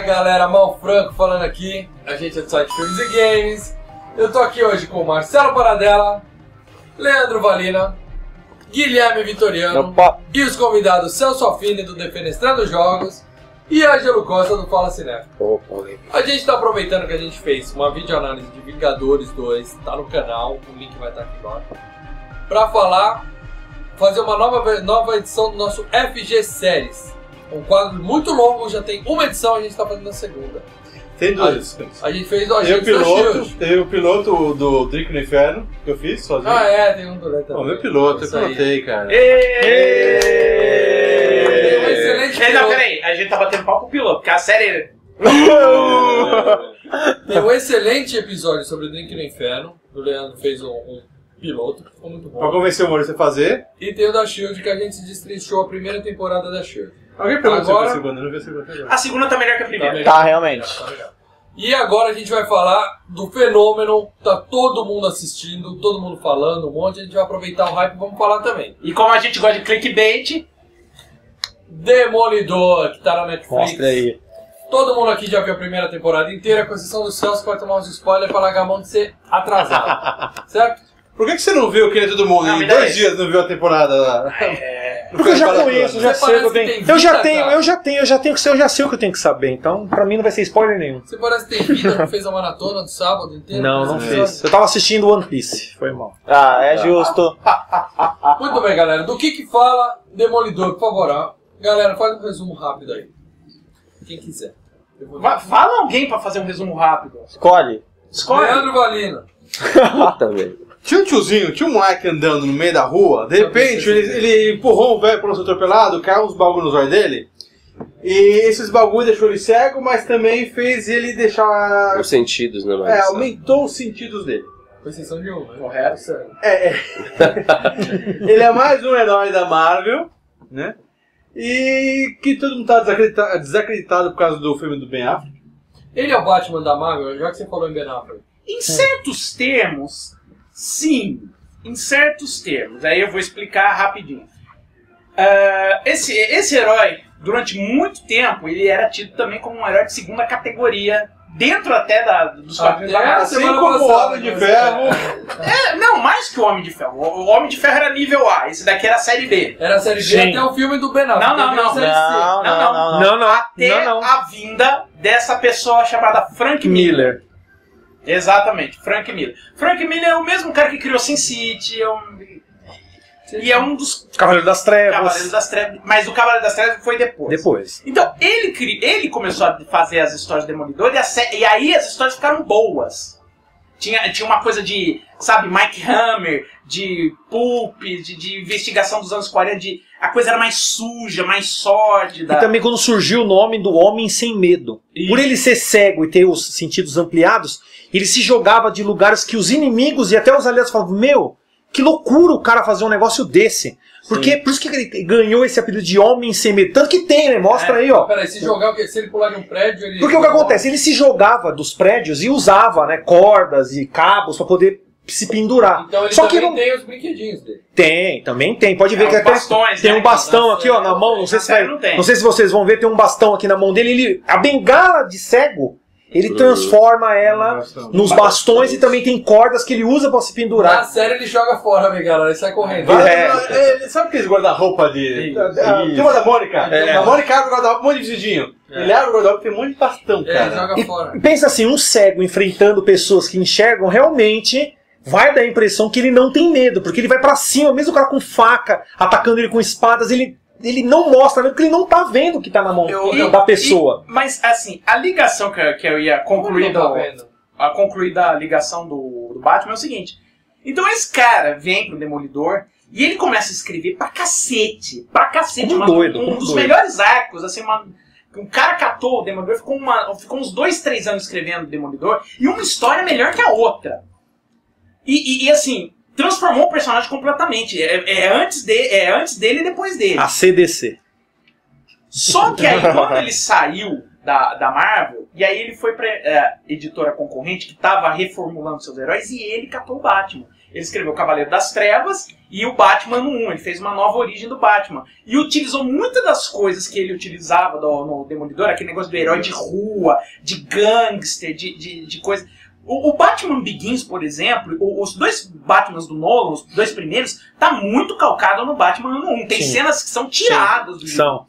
Fala galera, Mal Franco falando aqui, a gente é do site Filmes e Games. Eu tô aqui hoje com o Marcelo Paradela, Leandro Valina, Guilherme Vitoriano e os convidados Celso Affini do Defenestrando Jogos e Angelo Costa do Fala Cinema. A gente tá aproveitando que a gente fez uma videoanálise de Vingadores 2, tá no canal, o link vai estar aqui embaixo, pra fazer uma nova edição do nosso FG Séries. Um quadro muito longo, já tem uma edição, a gente tá fazendo a segunda. Tem duas. A gente fez o Agents of Shield. Tem o piloto do Drink no Inferno, que eu fiz sozinho. Ah, é, tem um do também. O meu piloto, eu pilotei, cara. Tem um excelente piloto. Não, peraí, a gente tá batendo pau com o piloto, porque a série... Tem um excelente episódio sobre o Drink no Inferno, o Leandro fez um piloto, ficou muito bom. Pra convencer o Maurício a fazer. E tem o da Shield, que a gente destrinchou a primeira temporada da Shield. Alguém perguntou agora, sobre a segunda, não vi a segunda agora. A segunda tá melhor que a primeira. Tá, realmente. Tá, e agora a gente vai falar do fenômeno, tá todo mundo assistindo, todo mundo falando, um monte, a gente vai aproveitar o hype e vamos falar também. E como a gente gosta de clickbait, Demolidor, que tá na Netflix. Mostra aí. Todo mundo aqui já viu a primeira temporada inteira, com exceção do Celso, que vai tomar uns spoilers pra largar a mão de ser atrasado, certo? Por que você não viu, que nem todo mundo, não, em dois dias não viu a temporada lá? Porque eu já conheço, eu já sei o que eu tenho. Eu já sei o que eu tenho que saber, então pra mim não vai ser spoiler nenhum. Você parece que tem vida, que fez a maratona do sábado inteiro? Não fez. Eu tava assistindo One Piece, foi mal. Ah, é justo. Muito bem, galera, do que fala Demolidor, por favor. Galera, faz um resumo rápido aí. Quem quiser. Fala alguém pra fazer um resumo rápido. Escolhe. Leandro Valina. Puta, velho. Tinha um moleque andando no meio da rua, de repente ele empurrou um velho para não ser atropelado, caiu uns bagulho nos olhos dele, e esses bagulho deixou ele cego, mas também fez ele deixar... Os sentidos, né? Mas... aumentou os sentidos dele. Com exceção de um, né? Correto. Ele é mais um herói da Marvel, né? E que todo mundo tá desacreditado por causa do filme do Ben Affleck. Ele é o Batman da Marvel, já que você falou em Ben Affleck. Em certos termos... Sim, em certos termos. Aí eu vou explicar rapidinho. Esse herói, durante muito tempo, ele era tido também como um herói de segunda categoria, dentro até dos quadrinhos da Marvel. Assim como o Homem de Ferro. Não, mais que o Homem de Ferro. O Homem de Ferro era nível A, esse daqui era a série B. Era a série B até o filme do Ben Affleck. Não. Até a vinda dessa pessoa chamada Frank Miller. Exatamente, Frank Miller. Frank Miller é o mesmo cara que criou Sin City, e é um dos... Cavaleiro das Trevas. Mas o Cavaleiro das Trevas foi depois. Então, ele começou a fazer as histórias do Demolidor e aí as histórias ficaram boas. Tinha uma coisa de, sabe, Mike Hammer, de Pulp, de investigação dos anos 40, a coisa era mais suja, mais sórdida. E também quando surgiu o nome do Homem Sem Medo. Por ele ser cego e ter os sentidos ampliados, ele se jogava de lugares que os inimigos e até os aliados falavam, meu, que loucura o cara fazer um negócio desse. Porque, por isso que ele ganhou esse apelido de Homem Sem Medo. Tanto que tem, né? Mostra aí, ó. Peraí, se jogar, se ele pular de um prédio... Porque o que acontece? Ele se jogava dos prédios e usava, né, cordas e cabos pra poder se pendurar. Então ele tem os brinquedinhos dele. Também tem. Pode ver que até bastões, tem um bastão aqui, ó, na mão. Não sei se vocês vão ver, tem um bastão aqui na mão dele. A bengala de cego... Ele transforma ela nos bastões e também tem cordas que ele usa pra se pendurar. Na série ele joga fora, meu galera, ele sai correndo. Sabe aqueles guarda-roupa de... Tem uma da Mônica. A Mônica abre o guarda-roupa, um monte de vestidinho. Ele abre o guarda-roupa, tem um monte de bastão, cara. Ele joga fora. Pensa assim, um cego enfrentando pessoas que enxergam realmente... Vai dar a impressão que ele não tem medo, porque ele vai pra cima, mesmo o cara com faca, atacando ele com espadas, ele não mostra, porque ele não tá vendo o que tá na mão da pessoa. Mas, assim, a ligação que eu ia concluir... A ligação do Batman é o seguinte. Então esse cara vem pro Demolidor e ele começa a escrever pra cacete. Um dos melhores arcos, assim, um cara catou o Demolidor, ficou uns 2, 3 anos escrevendo o Demolidor e uma história melhor que a outra. E assim... Transformou o personagem completamente. Antes dele e depois dele. A CDC. Só que aí, quando ele saiu da Marvel, e aí ele foi pra editora concorrente, que tava reformulando seus heróis, e ele catou o Batman. Ele escreveu Cavaleiro das Trevas E o Batman no 1, ele fez uma nova origem do Batman. E utilizou muitas das coisas que ele utilizava no Demolidor, aquele negócio do herói de rua, de gangster, de coisa. O Batman Begins, por exemplo, os dois Batmans do Nolan, os dois primeiros, tá muito calcado no Batman no 1. Tem cenas que são tiradas do jogo.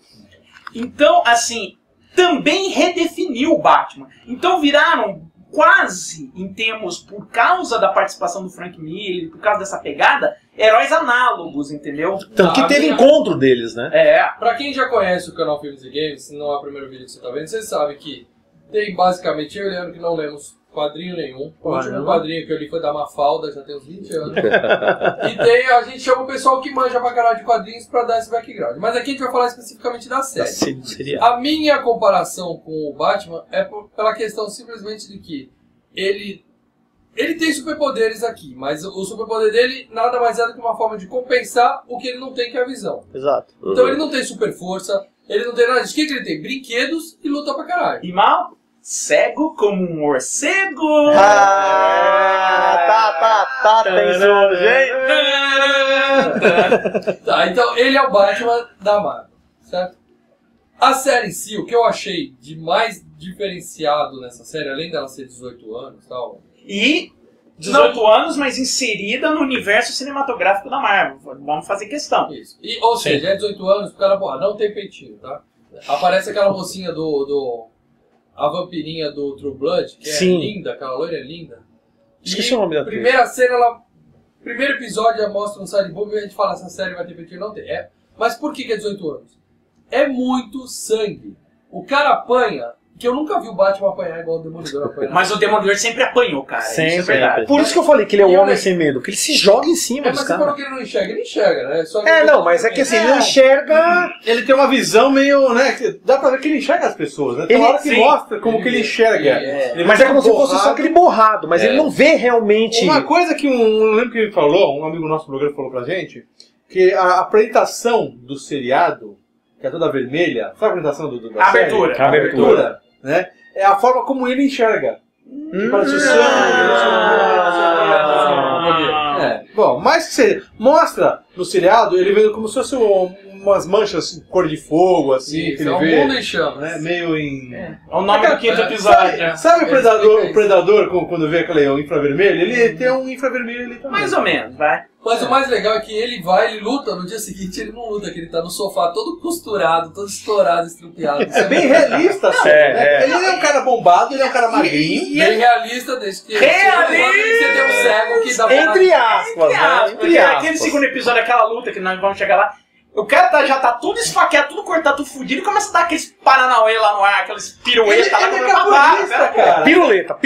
Então, assim, também redefiniu o Batman. Então viraram... quase, em termos, por causa da participação do Frank Miller, por causa dessa pegada, heróis análogos, entendeu? Tanto que teve encontro deles, né? É. Pra quem já conhece o canal Filmes e Games, se não é o primeiro vídeo que você tá vendo, você sabe que tem basicamente eu e o Leandro que não lemos quadrinho nenhum. O último quadrinho que eu li foi da Mafalda, já tem uns 20 anos. E tem, a gente chama o pessoal que manja pra caralho de quadrinhos pra dar esse background. Mas aqui a gente vai falar especificamente da série. A minha comparação com o Batman é pela questão simplesmente de que ele tem superpoderes aqui, mas o superpoder dele nada mais é do que uma forma de compensar o que ele não tem, que é a visão. Exato. Então ele não tem super força, ele não tem nada disso. O que ele tem? Brinquedos e luta pra caralho. E mal... cego como um morcego! Ah, tá, tem sono, gente! Tá, então ele é o Batman da Marvel, certo? A série em si, o que eu achei de mais diferenciado nessa série, além dela ser 18 anos e tal... E 18 anos, mas inserida no universo cinematográfico da Marvel, vamos fazer questão. Isso, e, ou seja, é 18 anos, porque ela, pô, não tem peitinho, tá? Aparece aquela mocinha a vampirinha do True Blood, que é linda, aquela loira é linda. Esqueci o nome da primeira cena, primeiro episódio, ela mostra um sideboob e a gente fala, essa série vai ter peitinho, não tem. É. Mas por que é 18 anos? É muito sangue. O cara apanha, que eu nunca vi o Batman apanhar igual o Demolidor apanhar. Mas o Demolidor sempre apanhou, cara. Sempre. É por isso que eu falei que ele é o homem sem medo, que ele se joga em cima dos caras. Mas você falou que ele não enxerga, ele enxerga, né? Só não, mas é que assim, ele não enxerga, ele tem uma visão meio, né? Dá pra ver que ele enxerga as pessoas, né? Tem uma hora que mostra como que ele enxerga. Mas é como se fosse só aquele borrado, mas ele não vê realmente. Uma coisa que eu lembro que ele falou, um amigo nosso blogueiro falou pra gente, que a apresentação do seriado, que é toda vermelha, sabe a apresentação da abertura, série? A abertura, né? É a forma como ele enxerga. Parece o sangue, bom, mas que você mostra no seriado, ele vendo como se fosse umas manchas de cor de fogo, assim, que ele vê, né? Meio em... É o nome do quinto episódio. Sabe o predador quando vê aquele infravermelho? Ele tem um infravermelho ali também. Mais ou menos, vai. Mas o mais legal é que ele luta, no dia seguinte ele não luta, que ele tá no sofá todo costurado, todo estourado, estrupiado. É bem realista, assim, né? Ele é um cara bombado, ele é um cara magrinho. Bem realista, desde que... Você tem um cego que dá pra... Entre aspas, né? Entre aspas. Aquele segundo episódio, aquela luta que nós vamos chegar lá, o cara já tá tudo esfaqueado, tudo cortado, tudo fudido, e começa a dar aqueles paranauê lá no ar, aqueles pirueta lá no ar, cara. Piruleta.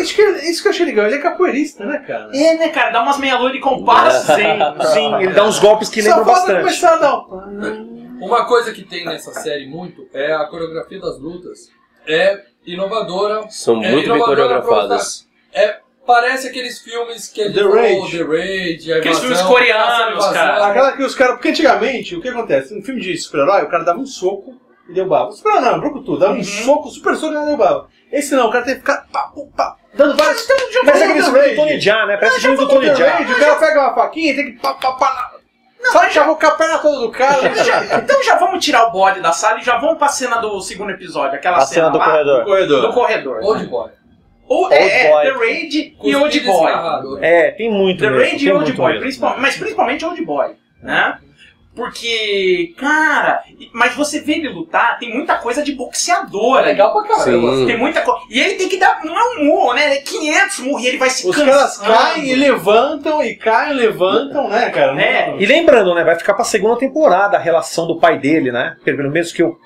Isso que eu achei legal, ele é capoeirista, né, cara? É, né, cara? Dá umas meia-lua de compasso. Sim, ele dá uns golpes que lembram bastante. Só falta começar a dar. Uma coisa que tem nessa série muito é a coreografia das lutas. É inovadora. São muito bem coreografadas. Parece aqueles filmes que The Raid. The Raid, aqueles filmes coreanos, cara. Aquela que os caras... Porque antigamente, o que acontece? Um filme de super-herói, o cara dava um soco e derrubava. Super-herói não, brucutu. Dava um soco, super soco e derrubava. Esse não, o cara tem que ficar... dando várias... Parece aquele filme do Tony Jaa, né? Parece o filme do Tony Jaa. O cara pega uma faquinha e tem que... Só já vou com a perna toda do cara. Então já vamos tirar o bode da sala e já vamos pra cena do segundo episódio. Aquela cena do corredor. Do corredor. Old Boy. The Raid e Old Boy. Tem muito The Raid e Old Boy, mas principalmente Old Boy, né? Porque, cara, mas você vê ele lutar, tem muita coisa de boxeador. Legal pra caramba. Tem muita coisa. E ele tem que dar, não é um murro, né? 500 murros e ele vai se cansando. Os caras caem e levantam, né, cara? E lembrando, né, vai ficar pra segunda temporada a relação do pai dele, né? Pelo menos que eu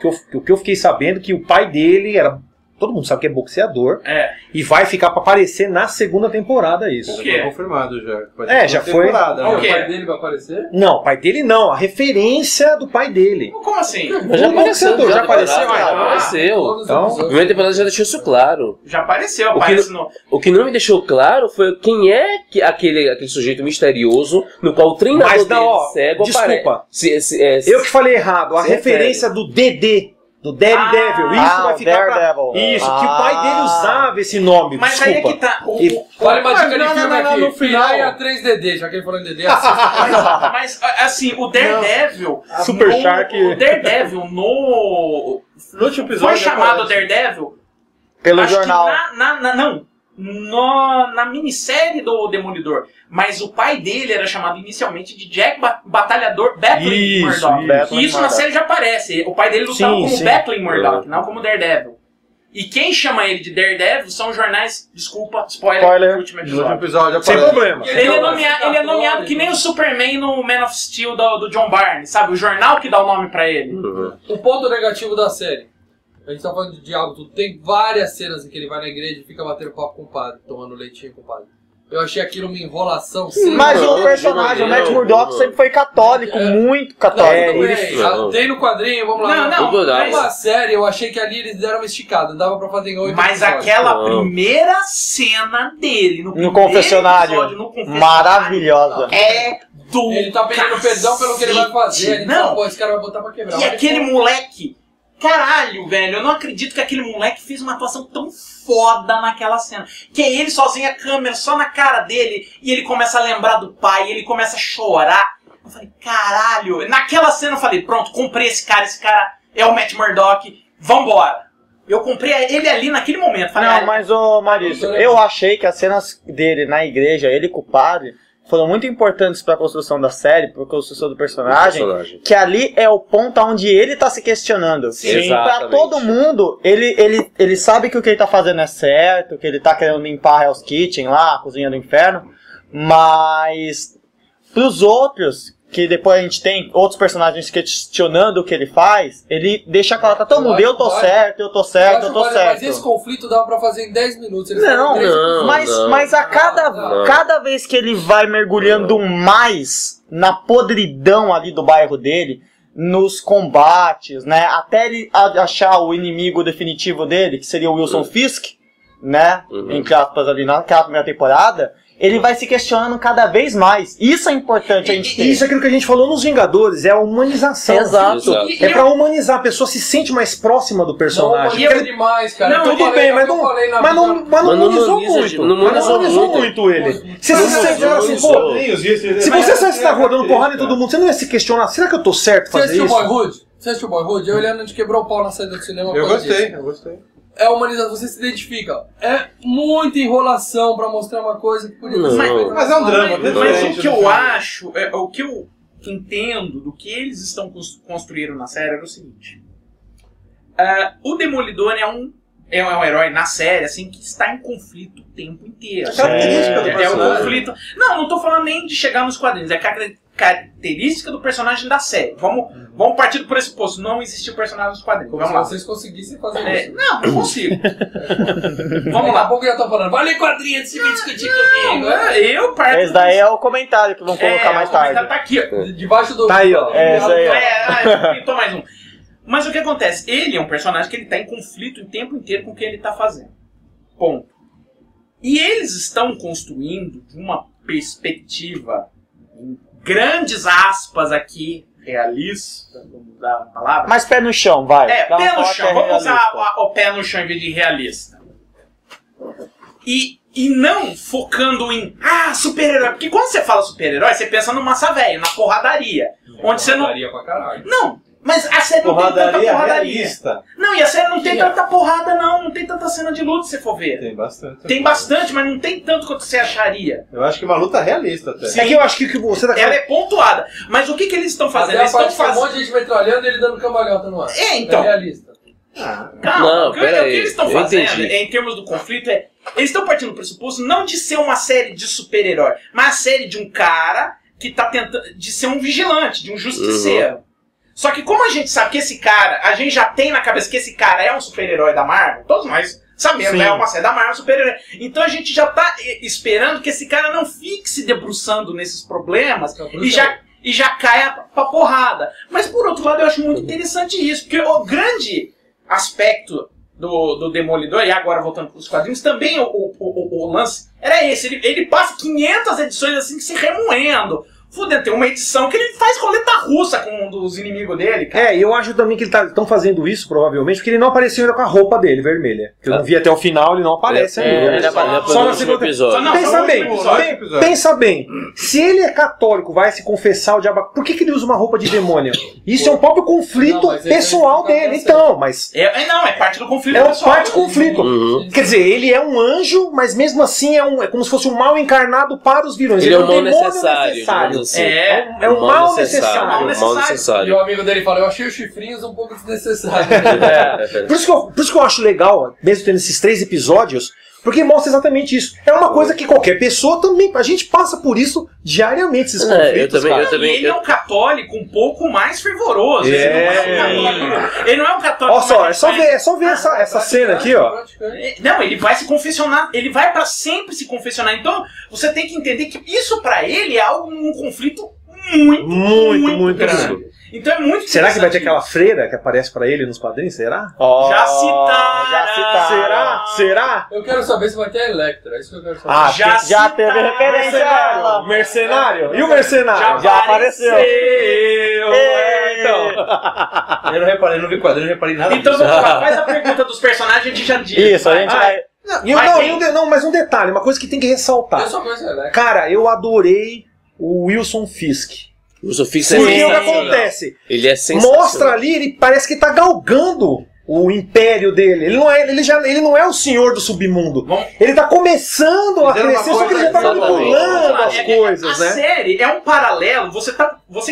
fiquei sabendo, que o pai dele era... Todo mundo sabe que é boxeador. E vai ficar pra aparecer na segunda temporada isso. Foi confirmado já. Já foi. O pai dele vai aparecer? Não, o pai dele não. A referência do pai dele. Como assim? Já apareceu. Já apareceu. Então, a primeira temporada já deixou isso claro. Já apareceu. O que não me deixou claro foi quem é aquele sujeito misterioso no qual o treinador dele cego aparece. Desculpa. Eu que falei errado. A referência do Dedê. Do Daredevil. Isso, que o pai dele usava esse nome. Mas desculpa. Aí é que tá. Olha uma dica de filme aqui. No final é a 3DD, já que ele falou em DD. Mas assim, o Daredevil. Super Shark. O Daredevil no último episódio. Foi chamado Daredevil? Pelo jornal. Na minissérie do Demolidor. Mas o pai dele era chamado inicialmente de Jack Batalhador Battling Murdoch. E isso na série já aparece. O pai dele lutava como Battling Murdoch, não como Daredevil. E quem chama ele de Daredevil são os jornais... Desculpa, spoiler do último episódio. Sem problema. Ele é nomeado que nem o Superman no Man of Steel do John Byrne, sabe? O jornal que dá o nome pra ele. O ponto negativo da série. A gente tá falando de diálogo, tudo. Tem várias cenas em que ele vai na igreja e fica batendo papo com o padre, tomando leitinho com o padre. Eu achei aquilo uma enrolação. Mas o personagem, o Matt Murdock, sempre foi católico, muito católico. Tem no quadrinho, vamos lá. Uma série, eu achei que ali eles deram uma esticada, dava pra fazer em 8 episódios. Mas aquela primeira cena dele no confessionário, maravilhosa. Ele tá pedindo perdão pelo que ele vai fazer. Ele fala, pô, esse cara vai botar pra quebrar. E aquele moleque... Caralho, velho, eu não acredito que aquele moleque fez uma atuação tão foda naquela cena. Que é ele sozinho, a câmera só na cara dele, e ele começa a lembrar do pai, ele começa a chorar. Eu falei, caralho. Naquela cena eu falei, pronto, comprei esse cara é o Matt Murdock, vambora. Eu comprei ele ali naquele momento. Falei, não, mas ô Marício, eu achei que as cenas dele na igreja, ele com o padre... foram muito importantes para a construção da série, para a construção do personagem, que ali é o ponto onde ele tá se questionando. Sim, para todo mundo, ele sabe que o que ele tá fazendo é certo, que ele tá querendo limpar Hell's Kitchen lá, a cozinha do inferno, mas pros outros, que depois a gente tem outros personagens questionando o que ele faz, ele deixa claro, tá todo mundo, eu tô certo. Mas esse conflito dava pra fazer em 10 minutos. Mas a cada vez que ele vai mergulhando mais na podridão ali do bairro dele, nos combates, né, até ele achar o inimigo definitivo dele, que seria o Wilson Fisk, né, entre aspas ali naquela primeira temporada... ele vai se questionando cada vez mais. Isso é importante a gente ter. Isso é aquilo que a gente falou nos Vingadores, é a humanização. Exato. É pra humanizar, a pessoa se sente mais próxima do personagem. Não, demais, cara. Não, tudo bem, mas não humanizou muito. Não humanizou muito ele. Se você só está rodando porrada em todo mundo, você não ia se questionar, será que eu tô certo fazer isso? Você assistiu o Boyhood? Eu olhando, a gente quebrou o pau na saída do cinema. Eu gostei. É humanizado, você se identifica. É muita enrolação pra mostrar uma coisa que podia ser. Mas é um drama. Mas o que eu acho, o que eu entendo do que eles estão construindo na série é o seguinte. O Demolidor é um herói na série, assim, que está em conflito o tempo inteiro. É característica do personagem. É um conflito. Não tô falando nem de chegar nos quadrinhos. É característica do personagem da série. Vamos partir do pressuposto. Não existiu personagem nos quadrinhos. Vamos lá. Se vocês conseguissem fazer isso. Não consigo. Vamos lá. Daqui a pouco eu já tô falando. Vale quadrinho antes de vir discutir comigo. Eu parto. Esse daí é o comentário que vão colocar mais tarde. Tá aqui, ó. Debaixo do... Tá aí, ó. Pintou mais um. Mas o que acontece? Ele é um personagem que ele tá em conflito o tempo inteiro com o que ele tá fazendo. Ponto. E eles estão construindo de uma perspectiva, em grandes aspas aqui, realista, vamos usar a palavra. Mas pé no chão, vai. Pé no chão, vamos usar o pé no chão em vez de realista. E não focando em, super-herói. Porque quando você fala super-herói, você pensa no massa velho, na porradaria. Onde você não... Porradaria pra caralho. Não. Mas a série não tem tanta porradaria. Não, e a série não tem tanta porrada, não. Não tem tanta cena de luta, se for ver. Tem bastante. Tem bastante, mas não tem tanto quanto você acharia. Eu acho que é uma luta realista até. Sim. É que eu acho que você tá... Ela é pontuada. Mas o que eles estão fazendo? Eles estão fazendo... Um monte de gente metralhando e ele dando cambalhota no ar. Então. É realista. Calma. O que eles estão fazendo, em termos do conflito, é... Eles estão partindo do pressuposto não de ser uma série de super-herói, mas a série de um cara que tá tentando... De ser um vigilante, de um justiceiro. Só que como a gente sabe que esse cara, a gente já tem na cabeça que esse cara é um super-herói da Marvel, todos nós sabemos, é uma série da Marvel, super-herói. Então a gente já tá esperando que esse cara não fique se debruçando nesses problemas e já caia pra porrada. Mas por outro lado eu acho muito interessante isso, porque o grande aspecto do Demolidor, e agora voltando para os quadrinhos, também o lance era esse, ele passa 500 edições assim se remoendo. Fudeu, tem uma edição que ele faz roleta russa com um dos inimigos dele, cara. É, e eu acho também que eles estão fazendo isso, provavelmente, porque ele não apareceu ainda com a roupa dele, vermelha. Eu não vi até o final, ele não aparece ainda. Ele aparece só no segundo episódio. Pensa bem, se ele é católico, vai se confessar o diabo, por que ele usa uma roupa de demônio? Isso é um próprio conflito pessoal dele. Então, mas... Não, é parte do conflito pessoal. É parte do conflito. Quer dizer, ele é um anjo, mas mesmo assim é como se fosse um mal encarnado para os vilões. Ele é um mal necessário. Assim, é um mal necessário. E o amigo dele fala, eu achei os chifrinhos um pouco desnecessários. Por isso que eu acho legal, mesmo tendo esses 3 episódios, porque mostra exatamente isso. É uma coisa que qualquer pessoa também... A gente passa por isso diariamente, esses conflitos. E ele é um católico um pouco mais fervoroso. Ele não é um católico... Olha só, é só ver essa cena aqui, ó. Não, ele vai se confessionar. Ele vai pra sempre se confessionar. Então, você tem que entender que isso pra ele é algo, um conflito muito grande. Então é muito... Será que vai ter aquela freira que aparece pra ele nos quadrinhos? Será? Oh, já citaram! Será? Eu quero saber se vai ter a Elektra, é isso que eu quero saber. Ah, já teve referência dela! Mercenário? E o mercenário? Já apareceu! Então. Eu não reparei, não vi quadrinho, não reparei nada. Então vamos lá, faz a pergunta dos personagens e a gente já diz. Isso, a gente vai... Mas um detalhe, uma coisa que tem que ressaltar. Eu só conheço a Elektra. Cara, eu adorei o Wilson Fisk. Porque o que acontece? Ele é sensacional. Mostra ali, ele parece que tá galgando o império dele. Ele não é o senhor do submundo. Bom, ele tá começando a crescer, só que ele já tá manipulando as coisas, né? A série é um paralelo. Você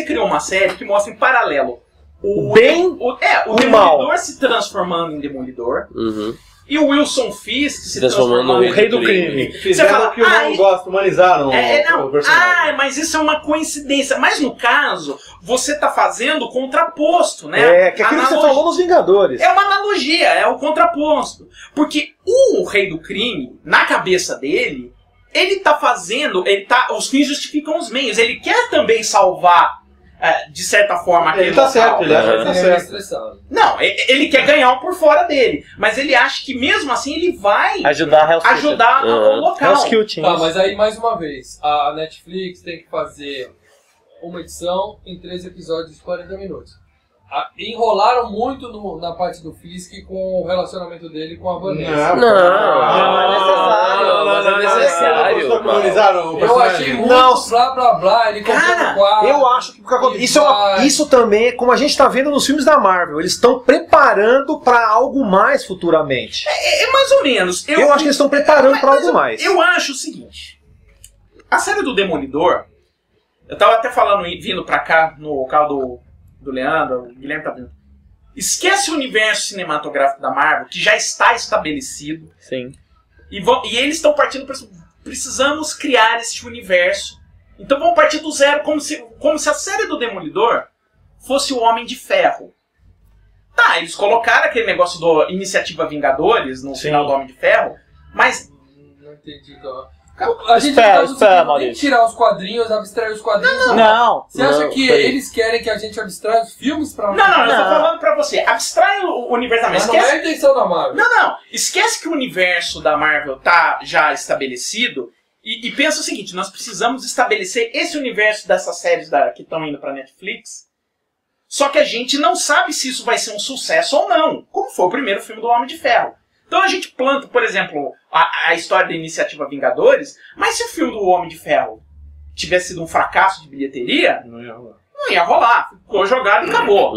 criou uma série que mostra em paralelo o bem, o Demolidor mal. Se transformando em Demolidor. Uhum. E o Wilson Fisk se transformou no rei do crime. Fizeram o que eu não gosto, humanizaram o personagem. Ah, mas isso é uma coincidência. Mas no caso, você tá fazendo o contraposto, né? É, que aquilo que você falou nos Vingadores. É uma analogia, é o contraposto. Porque o rei do crime, na cabeça dele, ele tá fazendo... os fins justificam os meios. Ele quer também salvar... de certa forma, ele tá certo, não, ele quer ganhar um por fora dele, mas ele acha que mesmo assim ele vai ajudar o local. Tá, mas aí mais uma vez, a Netflix tem que fazer uma edição em 3 episódios de 40 minutos. Enrolaram muito na parte do Fisk com o relacionamento dele com a Vanessa. Não é necessário. Eu achei muito blá blá blá. Ele comprou o quadro. Eu acho que isso também é como a gente tá vendo nos filmes da Marvel. Eles estão preparando pra algo mais futuramente. É mais ou menos. Eu acho que eles estão preparando pra algo mais. Eu acho o seguinte: a série do Demolidor, eu tava até falando, vindo pra cá no carro do Leandro, o Guilherme tá vendo. Esquece o universo cinematográfico da Marvel, que já está estabelecido. Sim. E eles estão partindo para... Precisamos criar este universo. Então vamos partir do zero, como se a série do Demolidor fosse o Homem de Ferro. Tá, eles colocaram aquele negócio da Iniciativa Vingadores no final do Homem de Ferro, mas... Não entendi, não. A gente tem que tirar os quadrinhos, abstrair os quadrinhos. Não. Você acha que eles querem que a gente abstraia os filmes pra... Não, eu tô falando pra você. Abstrai o universo da Marvel. Mas não é a intenção da Marvel. Não. Esquece que o universo da Marvel tá já estabelecido e pensa o seguinte, nós precisamos estabelecer esse universo dessas séries que estão indo pra Netflix, só que a gente não sabe se isso vai ser um sucesso ou não, como foi o primeiro filme do Homem de Ferro. Então a gente planta, por exemplo, a história da Iniciativa Vingadores, mas se o filme do Homem de Ferro tivesse sido um fracasso de bilheteria, não ia rolar. Ficou jogado e acabou.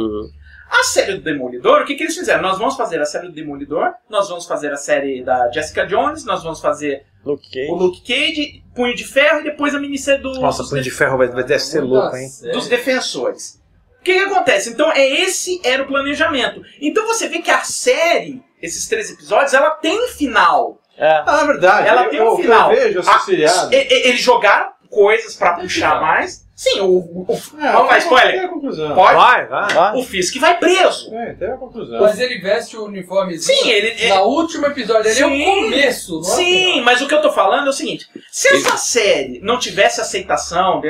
A série do Demolidor, o que eles fizeram? Nós vamos fazer a série do Demolidor, nós vamos fazer a série da Jessica Jones, nós vamos fazer o Luke Cage, Punho de Ferro e depois a minissérie do... Nossa, Punho de Ferro deve ser louco, hein? Dos Defensores. O que acontece? Então esse era o planejamento. Então você vê que a série... Esses 3 episódios, ela tem final. É verdade. Ela tem um final. Eu vejo associado. Eles jogaram coisas pra puxar mais. Sim, vamos lá, spoiler. Pode? Vai. O Fisk vai preso. Tem a conclusão. Mas ele veste o uniforme. Sim, ele... Na última episódio, ele é o começo. Sim, mas o que eu tô falando é o seguinte. Se essa série não tivesse aceitação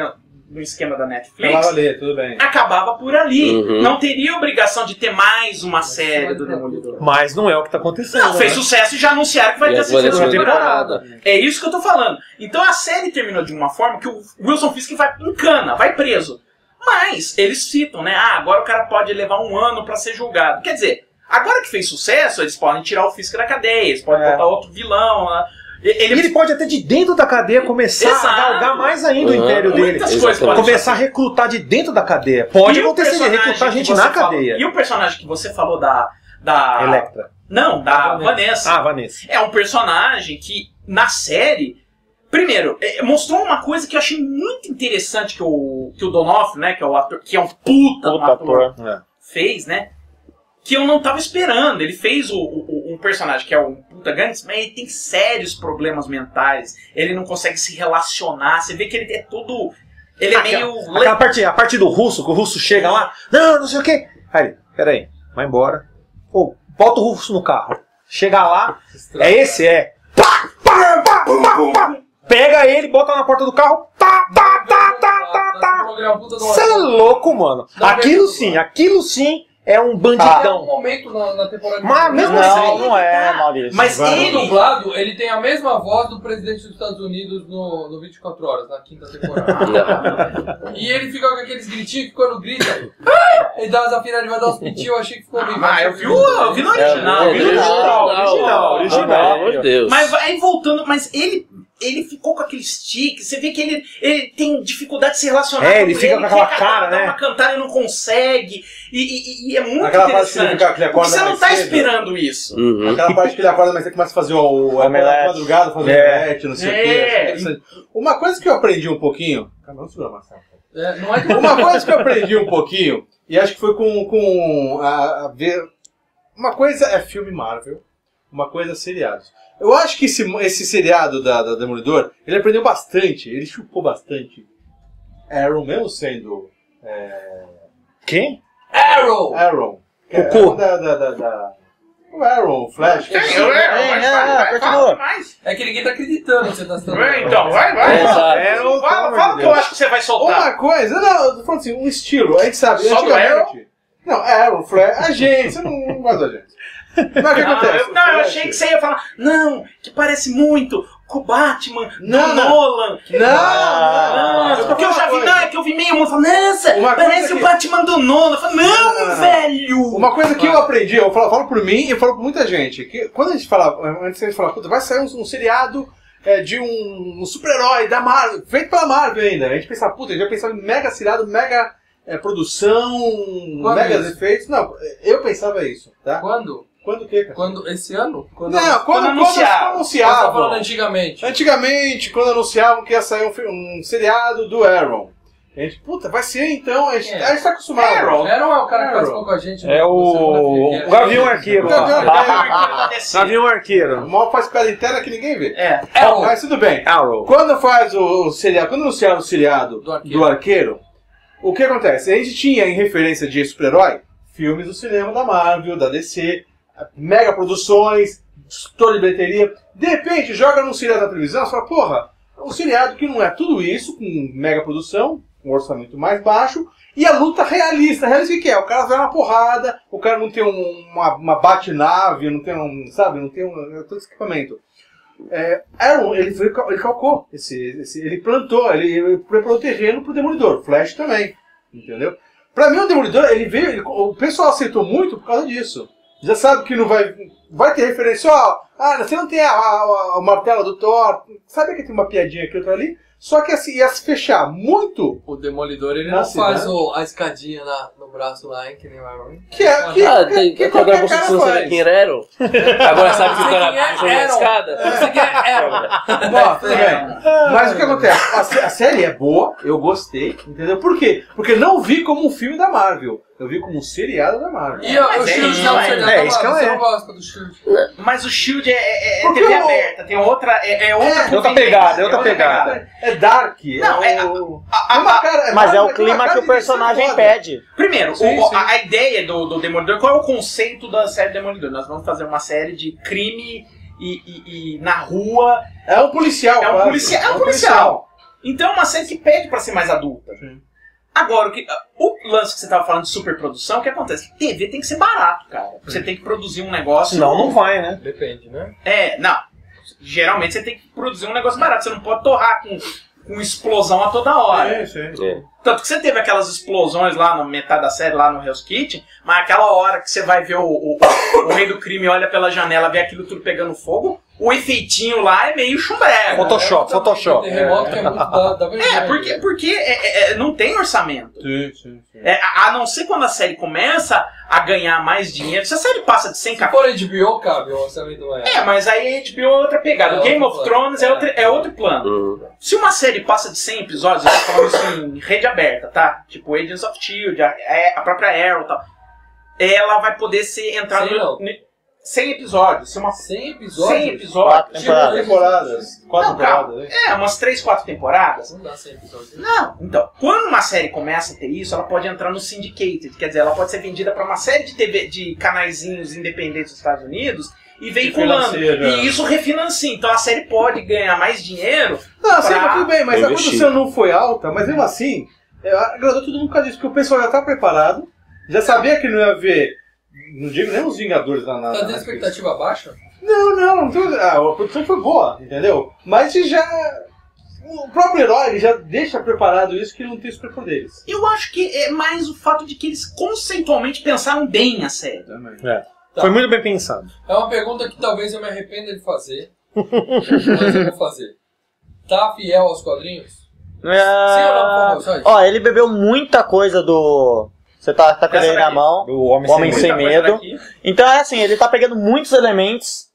no esquema da Netflix, ali, tudo bem. Acabava por ali. Uhum. Não teria obrigação de ter mais uma série do Demolidor. Mas não é o que está acontecendo. Não, fez sucesso e já anunciaram que vai ter a segunda temporada. É isso que eu tô falando. Então a série terminou de uma forma que o Wilson Fisk vai em cana, vai preso. Mas eles citam, né? Ah, agora o cara pode levar 1 ano para ser julgado. Quer dizer, agora que fez sucesso, eles podem tirar o Fisk da cadeia, eles podem botar outro vilão lá. Ele pode até de dentro da cadeia começar a galgar mais ainda o império dele. Começar a recrutar de dentro da cadeia. Pode acontecer de recrutar gente na cadeia. E o personagem que você falou da Elektra? Não, da Vanessa. Ah, Vanessa. É um personagem que, na série, primeiro, mostrou uma coisa que eu achei muito interessante que o Donoff, né, que é o ator, que é um puta ator. Fez, né? Que eu não tava esperando. Ele fez um personagem que é um puta gangue, mas ele tem sérios problemas mentais. Ele não consegue se relacionar. Você vê que ele é todo... Ele é meio... A parte do russo, que o russo chega lá. Não sei o quê. Aí, peraí. Vai embora. Pô, bota o russo no carro. Chega lá. É esse, é. Pega ele, bota na porta do carro. Tá. Você é louco, mano. Aquilo sim... É um bandidão. É um momento na temporada. Mas mesmo assim, não é, Maurício. Mas ele... No dublado, ele tem a mesma voz do presidente dos Estados Unidos no 24 Horas, na 5ª temporada. E ele fica com aqueles gritinhos que quando grita, ele dá umas afinadas, vai dar uns pitinhos, eu achei que ficou bem. Ah, eu vi no original. Original. Meu Deus. Mas aí voltando, mas ele ficou com aquele stick, você vê que ele tem dificuldade de se relacionar com ele fica com aquela cara, né? Dá uma cantada e não consegue, e é muito interessante. Você não tá esperando isso. Uhum. Aquela parte que ele acorda, mas ele começa a fazer o madrugada, fazer o omelete, não sei o quê. Uma coisa que eu aprendi um pouquinho... Uma coisa que eu aprendi um pouquinho, e acho que foi uma coisa é filme Marvel, uma coisa é seriado. Eu acho que esse seriado da Demolidor, ele aprendeu bastante, ele chupou bastante. Arrow mesmo sendo... Quem? Arrow. Cucu. O Arrow, o Flash. É que ninguém tá acreditando que você tá sendo... Então, vai. Fala que eu acho que você vai soltar. Uma coisa, tô falando assim, um estilo, a gente sabe. Só do Arrow? Não, Arrow, Flash, a gente, você não gosta da gente. Mas eu achei que você ia falar, que parece muito com o Batman, do Nolan. Não. Porque eu já vi, que eu vi meio mundo falando, parece o Batman do Nolan. Eu falo, não, velho. Uma coisa que eu aprendi, eu falo por mim e falo por muita gente, que quando a gente fala, puta, vai sair um seriado de um super-herói da Marvel, feito pela Marvel ainda. A gente pensa, puta, a gente vai pensar em mega seriado, mega produção, mega efeitos. Não, eu pensava isso, tá? Quando o quê, cara? Esse ano? Quando anunciavam. Você tá falando antigamente. Antigamente, quando anunciavam que ia sair um seriado do Arrow. A gente, puta, vai ser então. A gente tá acostumado. Arrow é o cara que participou com a gente. É o Gavião Arqueiro. Gavião Arqueiro. O maior faz piada interna que ninguém vê. Arrow. Mas tudo bem. Arrow. Quando anunciaram o seriado do Arqueiro, o que acontece? A gente tinha em referência de super-herói filmes do cinema da Marvel, da DC... Mega produções, toda de bilheteria. De repente, joga num seriado da televisão, você fala, porra, um seriado que não é tudo isso, com mega produção, um orçamento mais baixo, e a luta realista o que é? O cara vai na porrada, o cara não tem uma bate-nave, não tem todo esse equipamento. Arrow, ele calcou, ele plantou, ele preparou o terreno pro Demolidor, Flash também, entendeu? Pra mim, o Demolidor, o pessoal aceitou muito por causa disso. Já sabe que não vai ter referência, você não tem a martela do Thor, sabe que tem uma piadinha aqui, outra ali, só que assim, ia se fechar muito. O Demolidor, ele não faz a escadinha no braço lá, hein, que nem o Arrow. Que agora você não sabe quem era Arrow? Agora sabe que o Thor jogou a escada? Você quer Arrow? Mas o que acontece? A série é boa, eu gostei, entendeu? Por quê? Porque não vi como um filme da Marvel. Eu vi como um seriado da Marvel. E o Shield não é isso que ela é. Mas o Shield é TV aberta, tem outra. É outra pegada. É dark. Mas é o clima que o personagem pede. Primeiro, a ideia do Demolidor, qual é o conceito da série Demolidor? Nós vamos fazer uma série de crime e na rua. É um policial. Então é uma série que pede pra ser mais adulta. Sim. Agora, o lance que você tava falando de superprodução, o que acontece? TV tem que ser barato, cara. Você tem que produzir um negócio... Senão não vai, né? Depende, né? É, não. Geralmente você tem que produzir um negócio barato. Você não pode torrar com explosão a toda hora. É, sim. É. Tanto que você teve aquelas explosões lá na metade da série, lá no Hell's Kitchen, mas aquela hora que você vai ver o Rei do Crime, olha pela janela, vê aquilo tudo pegando fogo... O efeitinho lá é meio chumbrega. Photoshop, né? Photoshop. Porque não tem orçamento. Sim, sim, sim. É, a não ser quando a série começa a ganhar mais dinheiro. Se a série passa de 100 capítulos... Se for HBO, cabe o orçamento maior. É, mas aí HBO é outra pegada. É Game of Thrones é outro plano. Se uma série passa de 100 episódios, eu tô falando assim, rede aberta, tá? Tipo Agents of Shield, a própria Arrow e tal. Ela vai poder ser entrada no... 100 episódios. 100 episódios? 100 episódios. 4 temporadas. 4 temporadas. É, umas 3, 4 temporadas. Não dá 100 episódios. Não. Então, quando uma série começa a ter isso, ela pode entrar no syndicated. Quer dizer, ela pode ser vendida para uma série de TV, de canaizinhos independentes dos Estados Unidos e veiculando. E isso refinancia. Então a série pode ganhar mais dinheiro. Não, sim, tudo bem. Mas a produção não foi alta. Mas mesmo assim, agradou todo mundo por causa disso. Porque o pessoal já está preparado. Já sabia que não ia haver... Não digo nem os Vingadores na nada. Tá tendo expectativa baixa? Não. A produção foi boa, entendeu? Mas já... O próprio herói já deixa preparado isso, que não tem superpoderes. Eu acho que é mais o fato de que eles conceitualmente pensaram bem a série. Também. É. Tá. Foi muito bem pensado. É uma pergunta que talvez eu me arrependa de fazer. Mas eu vou fazer. Tá fiel aos quadrinhos? Sim, ó, ele bebeu muita coisa do... Você tá com ele na mão, o Homem Sem Medo. Então é assim, ele tá pegando muitos elementos.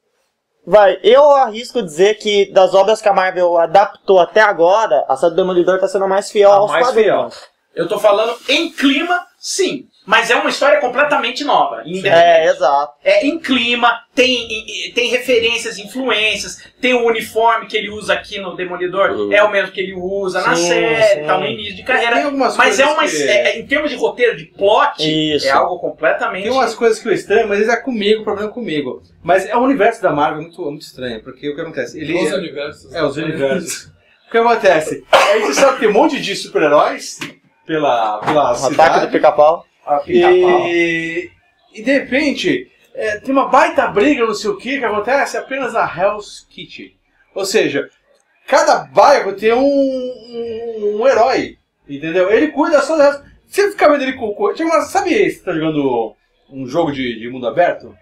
Eu arrisco dizer que das obras que a Marvel adaptou até agora, a série do Demolidor tá sendo mais fiel aos quadrinhos. Eu tô falando em clima, sim. Mas é uma história completamente nova. É, exato. É em clima, tem referências, influências, tem o uniforme que ele usa aqui no Demolidor, é o mesmo que ele usa na série, tá no início de carreira. Mas em termos de roteiro, de plot, isso. É algo completamente... Tem umas coisas que eu estranho, mas é comigo, o problema é comigo. Mas é o universo da Marvel muito estranho, porque o que acontece? Os universos. É, os universos. O que acontece? Aí você sabe que tem um monte de super-heróis pela cidade. Ataque do Pica-Pau. E de repente tem uma baita briga, não sei o que acontece apenas na Hell's Kitchen. Ou seja, cada bairro tem um herói, entendeu? Ele cuida só da Hell's Kitchen. Você fica vendo ele com coisa. Sabe, você tá jogando um jogo de mundo aberto?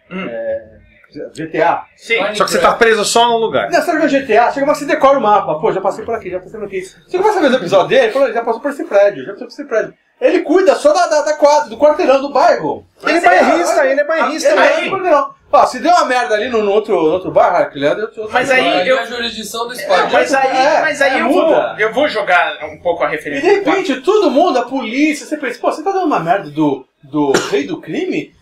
GTA. Sim. Só que você tá preso só num lugar. Não, você tá jogando GTA, chega mais, você decora o mapa. Pô, já passei por aqui, já passei por aqui. Você começa a ver o episódio dele, falou, já passou por esse prédio, já passou por esse prédio. Ele cuida só da quadra, do quarteirão do bairro. Ele é bairrista, ele é bairrista. Ó, se deu uma merda ali no outro bairro, aquele é outro. Mas aí eu... É a jurisdição do esporte. Mas aí eu vou jogar um pouco a referência. E de repente, todo mundo, a polícia, você pensa, pô, você tá dando uma merda do rei do crime?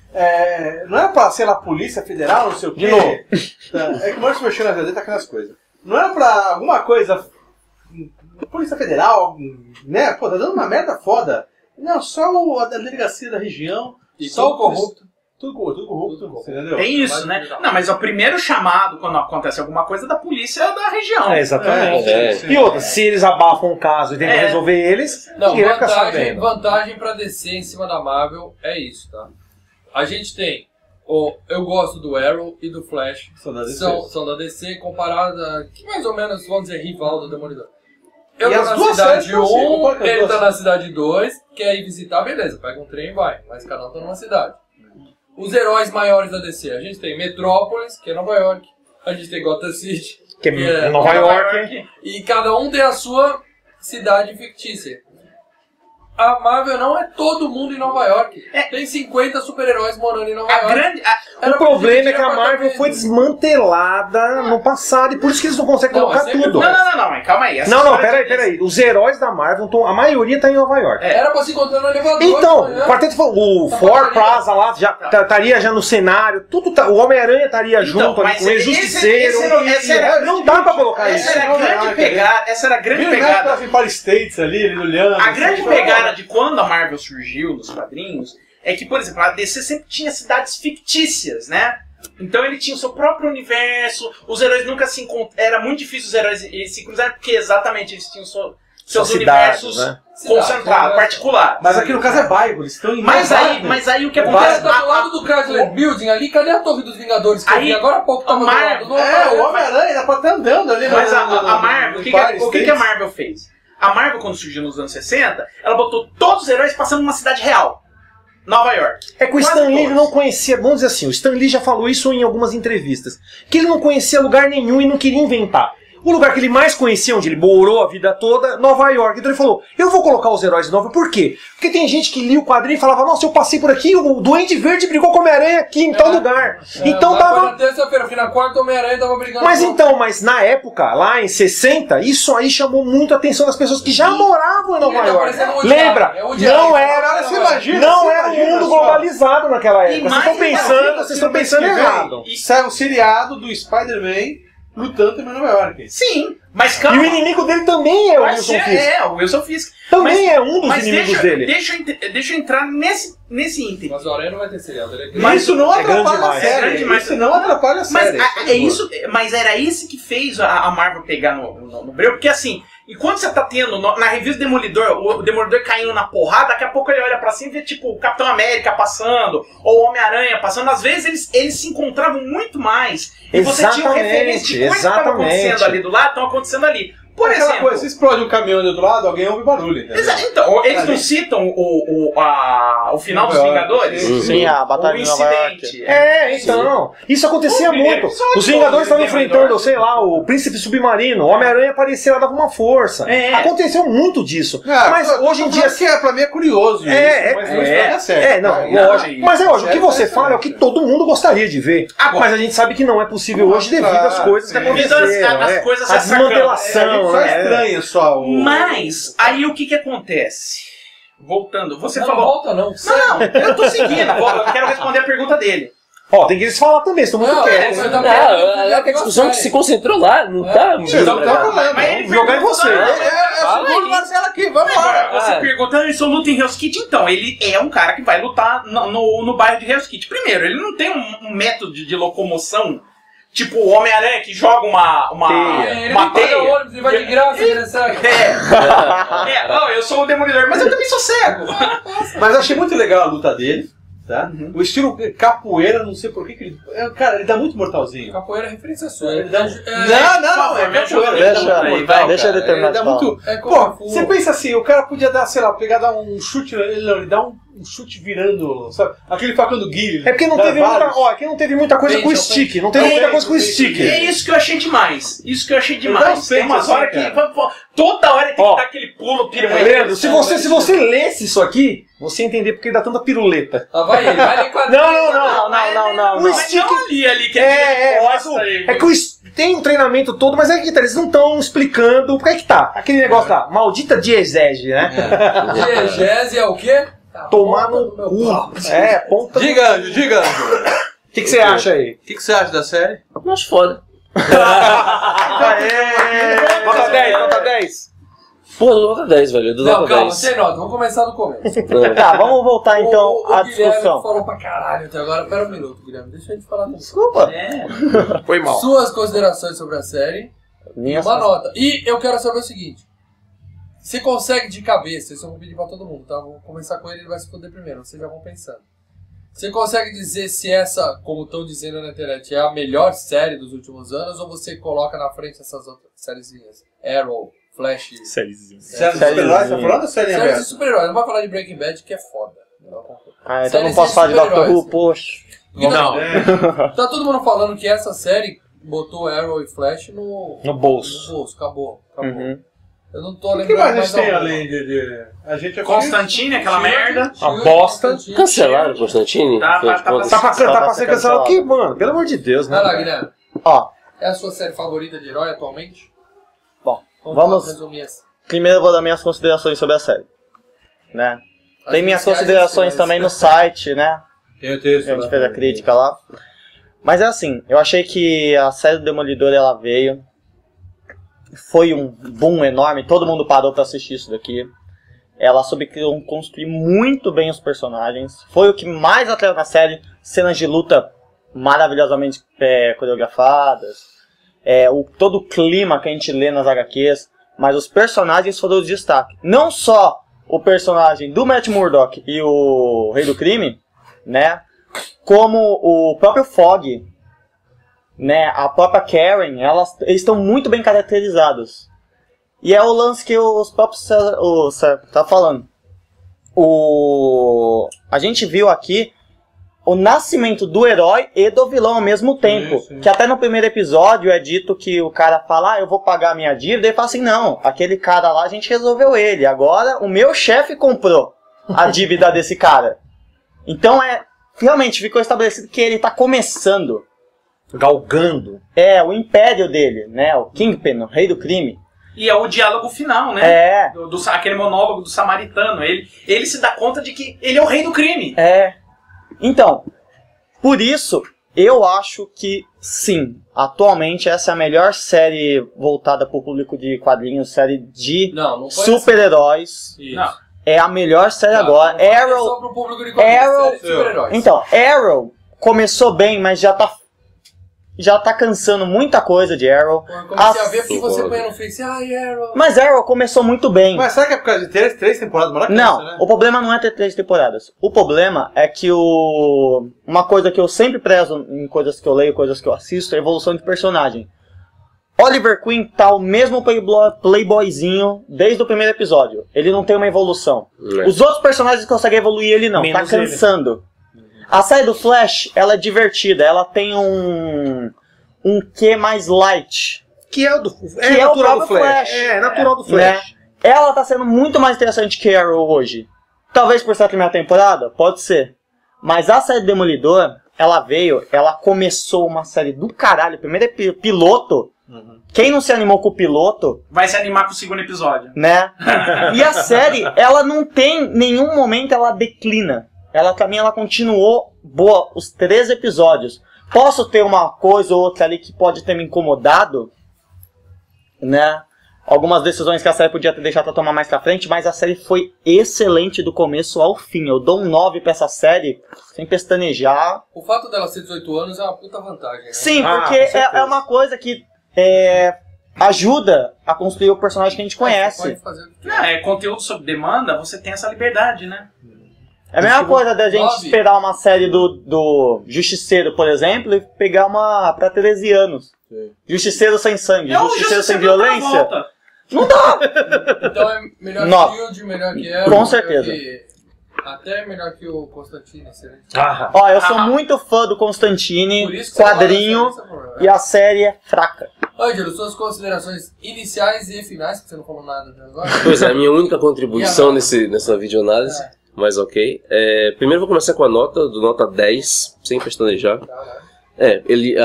Não era pra ser lá Polícia Federal, não sei o quê. De novo. Tá. É que o Márcio mexeu na verdade, tá aquelas coisas. Não era pra alguma coisa... Polícia Federal, né? Pô, tá dando uma merda foda. Não, só a delegacia da região, e só o corrupto. Tudo corrupto, entendeu? Tem isso, né? Não, mas é o primeiro chamado quando acontece alguma coisa da polícia da região. É, exatamente. E outra, se eles abafam o caso e tentam resolver eles, ninguém vai ficar sabendo. Vantagem pra descer em cima da Marvel é isso, tá? A gente tem... Eu gosto do Arrow e do Flash. São da DC, comparada... Que mais ou menos, vamos dizer, rival do Demolidor. Eu tô na cidade 1, ele tá na cidade 2, quer ir visitar, beleza, pega um trem e vai. Mas cada um tá numa cidade. Os heróis maiores da DC, a gente tem Metrópolis, que é Nova York. A gente tem Gotham City, que é Nova York. E cada um tem a sua cidade fictícia. A Marvel não é todo mundo em Nova York. Tem 50 super-heróis morando em Nova York. O problema é que a Marvel foi desmantelada no passado e por isso que eles não conseguem colocar tudo. Não, calma aí. Peraí. Os heróis da Marvel, a maioria tá em Nova York. Era pra se encontrar no elevador. Então, o quarteto falou, o Ford Plaza lá estaria já no cenário, o Homem-Aranha estaria junto ali com o Justiceiro. Não dá pra colocar isso. Essa era a grande pegada. A grande pegada de quando a Marvel surgiu nos quadrinhos é que, por exemplo, a DC sempre tinha cidades fictícias, né? Então ele tinha o seu próprio universo, os heróis nunca se encontravam, era muito difícil os heróis se cruzarem, porque exatamente eles tinham seus cidades, universos, né? Concentrado, particular. Mas aqui no caso é bairro, eles estão em mas aí o que acontece? Tá do lado do Chrysler Building ali, cadê a Torre dos Vingadores? Que aí, eu vi agora há pouco tava do lado. O Homem-Aranha dá pra estar andando ali. Mas a Marvel, o que a Marvel fez? A Marvel, quando surgiu nos anos 60, ela botou todos os heróis passando numa cidade real. Nova York. É que o Stan Lee não conhecia, vamos dizer assim, o Stan Lee já falou isso em algumas entrevistas, que ele não conhecia lugar nenhum e não queria inventar. O lugar que ele mais conhecia, onde ele morou a vida toda, Nova York. Então ele falou, eu vou colocar os heróis de Nova York. Por quê? Porque tem gente que lia o quadrinho e falava, nossa, eu passei por aqui, o Duende Verde brigou com o Homem-Aranha aqui em tal lugar. Então dava... Na terça-feira, na quarta, o Homem-Aranha tava brigando. Mas então, mas na época, lá em 60, isso aí chamou muito a atenção das pessoas que já moravam em Nova York. Lembra? Não era... Não era um mundo globalizado naquela época. Vocês estão pensando errado. Isso é o seriado do Spider-Man lutando em Nova York. Sim, mas calma. E o inimigo dele também é o Wilson Fisk. É, o Wilson Fisk. Também é um dos inimigos dele. Deixa eu entrar nesse ínterim. Mas o Aranha não vai ter seriado. Mas isso não atrapalha a série. Isso não atrapalha a série. Mas era isso que fez a Marvel pegar no breu. Porque assim, enquanto você tá tendo, na revista Demolidor, o Demolidor caindo na porrada, daqui a pouco ele olha pra cima e vê tipo o Capitão América passando, ou o Homem-Aranha passando. Às vezes eles se encontravam muito mais. E você tinha referência de coisas que estavam acontecendo ali do lado, estão acontecendo ali. Por exemplo, coisa, se explode um caminhão do lado, alguém ouve barulho. Então, eles não citam o final dos Vingadores? Sim, a batalha de Nova York. É, então. Sim. Isso acontecia muito. Os Vingadores estavam enfrentando, sei lá, o Príncipe Submarino. O Homem-Aranha apareceu, ela dava uma força. É. Aconteceu muito disso. Mas hoje em dia... Pra mim é curioso. Mas não é certo. Mas é hoje. O que você fala é o que todo mundo gostaria de ver. Mas a gente sabe que não é possível hoje devido às coisas que aconteceram. A desmantelação. Só estranho só o... Mas, aí o que acontece? Voltando, você falou... Não volta não. Não, eu tô seguindo. Eu quero responder a pergunta dele. Ó, tem que eles falar também, estão muito quietos. A discussão que se concentrou lá, não tá... Jogar em você. Vamos embora. Você pergunta, ele só luta em Hell's Kitchen, então. Ele é um cara que vai lutar no bairro de Hell's Kitchen. Primeiro, ele não tem um método de locomoção... Tipo o Homem-Aranha que joga uma teia. Ônibus, ele vai de graça, não, eu sou o Demolidor, mas eu também sou cego. Mas eu achei muito legal a luta dele, tá? Uhum. O estilo capoeira, não sei por que ele... Cara, ele dá muito mortalzinho. Capoeira é referência sua. Deixa ele terminar. Ele dá muito... Pô, você pensa assim, o cara podia dar, sei lá, pegar dar um chute... Ele dá um chute virando, sabe? Aquele facão do Guilherme. É porque não teve muita, coisa com o stick. Não teve muita coisa com o stick. É isso que eu achei demais. Tem umas horas que... Toda hora tem que dar aquele pulo pirueta. Leandro, se você lesse isso aqui, você ia entender porque ele dá tanta piruleta. Não. O stick ali que é que tem um treinamento todo, mas é que eles não estão explicando porque é que tá. Aquele negócio lá, maldita diegese, né? Diegese é o quê? Tomar no cu. Ponta. Diga, Anjo. O que você acha aí? O que você acha da série? Eu acho foda. Nota 10, nota 10. Pô, nota 10, velho. Não, calma, sem nota. Vamos começar do começo. Tá, vamos voltar então à discussão. O Guilherme falou pra caralho até agora. Pera um minuto, Guilherme. Deixa eu te falar. Desculpa. Foi mal. Suas considerações sobre a série. Uma nota. E eu quero saber o seguinte. Você consegue de cabeça, isso eu vou pedir pra todo mundo, tá? Vou começar com ele, ele vai se foder primeiro, vocês já vão pensando. Você consegue dizer se essa, como estão dizendo na internet, é a melhor série dos últimos anos, ou você coloca na frente essas outras sériezinhas? Arrow, Flash... Séries de super-heróis, tá falando? Séries de super-heróis, não vai falar de Breaking Bad, que é foda. Então não posso falar de Doctor Who, poxa. Não. Tá todo mundo falando que essa série botou Arrow e Flash no bolso. No bolso, acabou. Uhum. Eu não tô lembrando. O que mais a gente tem além de Constantine, aquela merda. A bosta. Cancelaram o Constantine? Tá pra ser cancelado. Que, mano? Pelo amor de Deus, né? Vai lá, Guilherme. Ó. É a sua série favorita de herói atualmente? Bom, vamos resumir essa. Primeiro eu vou dar minhas considerações sobre a série. Né? Tem minhas considerações também no site, né? Tem o texto. A gente fez a crítica lá. Mas é assim, eu achei que a série do Demolidor, ela veio... Foi um boom enorme, todo mundo parou pra assistir isso daqui. Ela soube construir muito bem os personagens. Foi o que mais atraiu na série. Cenas de luta maravilhosamente coreografadas. Todo o clima que a gente lê nas HQs. mas os personagens foram de destaque. Não só o personagem do Matt Murdock e o Rei do Crime, né? Como o próprio Fogg, né? A própria Karen, eles estão muito bem caracterizados. E é o lance que os próprios... O César tá falando. A gente viu aqui o nascimento do herói e do vilão ao mesmo tempo. Sim, sim. Que até no primeiro episódio é dito que o cara fala, ah, eu vou pagar a minha dívida. E fala assim, não, aquele cara lá a gente resolveu ele. Agora o meu chefe comprou a dívida desse cara. Então realmente ficou estabelecido que ele tá começando. Galgando. É, o império dele, né? O Kingpin, o Rei do Crime. E é o diálogo final, né? É. Aquele monólogo do samaritano. Ele se dá conta de que ele é o rei do crime. É. Então, por isso, eu acho que, sim, atualmente essa é a melhor série voltada para o público de quadrinhos, série de super-heróis. Isso. É a melhor série agora. Arrow, só pro público de quadrinhos, Arrow, série de super-heróis. Então, Arrow começou bem, mas já tá cansando muita coisa de Arrow. Eu comecei a ver porque você põe no Face, Arrow. Mas Arrow começou muito bem. Mas será que é por causa de três temporadas? Não, né? O problema não é ter 3 temporadas. O problema é que uma coisa que eu sempre prezo em coisas que eu leio, coisas que eu assisto, é a evolução de personagem. Oliver Queen tá o mesmo playboyzinho desde o primeiro episódio. Ele não tem uma evolução. Os outros personagens conseguem evoluir, ele não. Menos tá cansando. A série do Flash, ela é divertida, ela tem um quê mais light. Que é o natural do Flash. É natural do Flash. Né? Ela tá sendo muito mais interessante que Arrow hoje. Talvez por ser a primeira temporada, pode ser. Mas a série Demolidor, ela começou uma série do caralho, primeiro piloto. Uhum. Quem não se animou com o piloto vai se animar com o segundo episódio. Né? E a série, ela não tem, nenhum momento ela declina. Pra mim, ela continuou boa os 3 episódios. Posso ter uma coisa ou outra ali que pode ter me incomodado, né? Algumas decisões que a série podia ter deixado pra tomar mais pra frente, mas a série foi excelente do começo ao fim. Eu dou um 9 pra essa série, sem pestanejar. O fato dela ser 18 anos é uma puta vantagem, né? Sim, porque é uma coisa que ajuda a construir o personagem que a gente conhece. Você pode fazer... Não, conteúdo sob demanda, você tem essa liberdade, né? É a mesma coisa da gente esperar uma série do Justiceiro, por exemplo, e pegar uma pra 13 anos. Sim. Justiceiro sem sangue, Justiceiro sem violência. Não dá! Então é melhor que Shield, melhor que ela. Com certeza. Até melhor que o Constantine. Ó, eu sou muito fã do Constantine, quadrinho, e a série é fraca. Ângelo, suas considerações iniciais e finais, que você não falou nada até agora. Pois é, a minha única contribuição nessa videoanálise... Mas ok. Primeiro vou começar com a nota, do nota 10, sem pestanejar.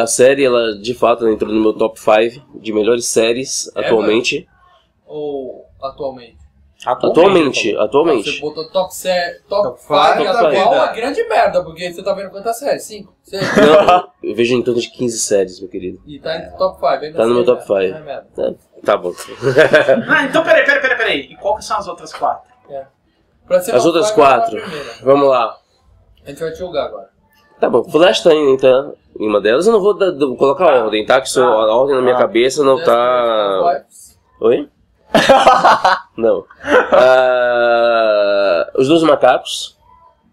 A série, ela de fato entrou no meu top 5 de melhores séries atualmente. Ou atualmente? Atualmente. Você botou top 5, atual é grande merda, porque você tá vendo quantas séries? 5? 6? Não, eu vejo em torno de 15 séries, meu querido. E tá no top 5. Tá no meu top 5. Tá bom. Ah, então peraí. E qual que são as outras 4? As outras 4, vamos lá. A gente vai te julgar agora. Tá bom, Flash tá indo então em uma delas. Eu não vou colocar a ordem, tá? Que a ordem na minha cabeça não tá... Oi? Não. Os Dois Macacos.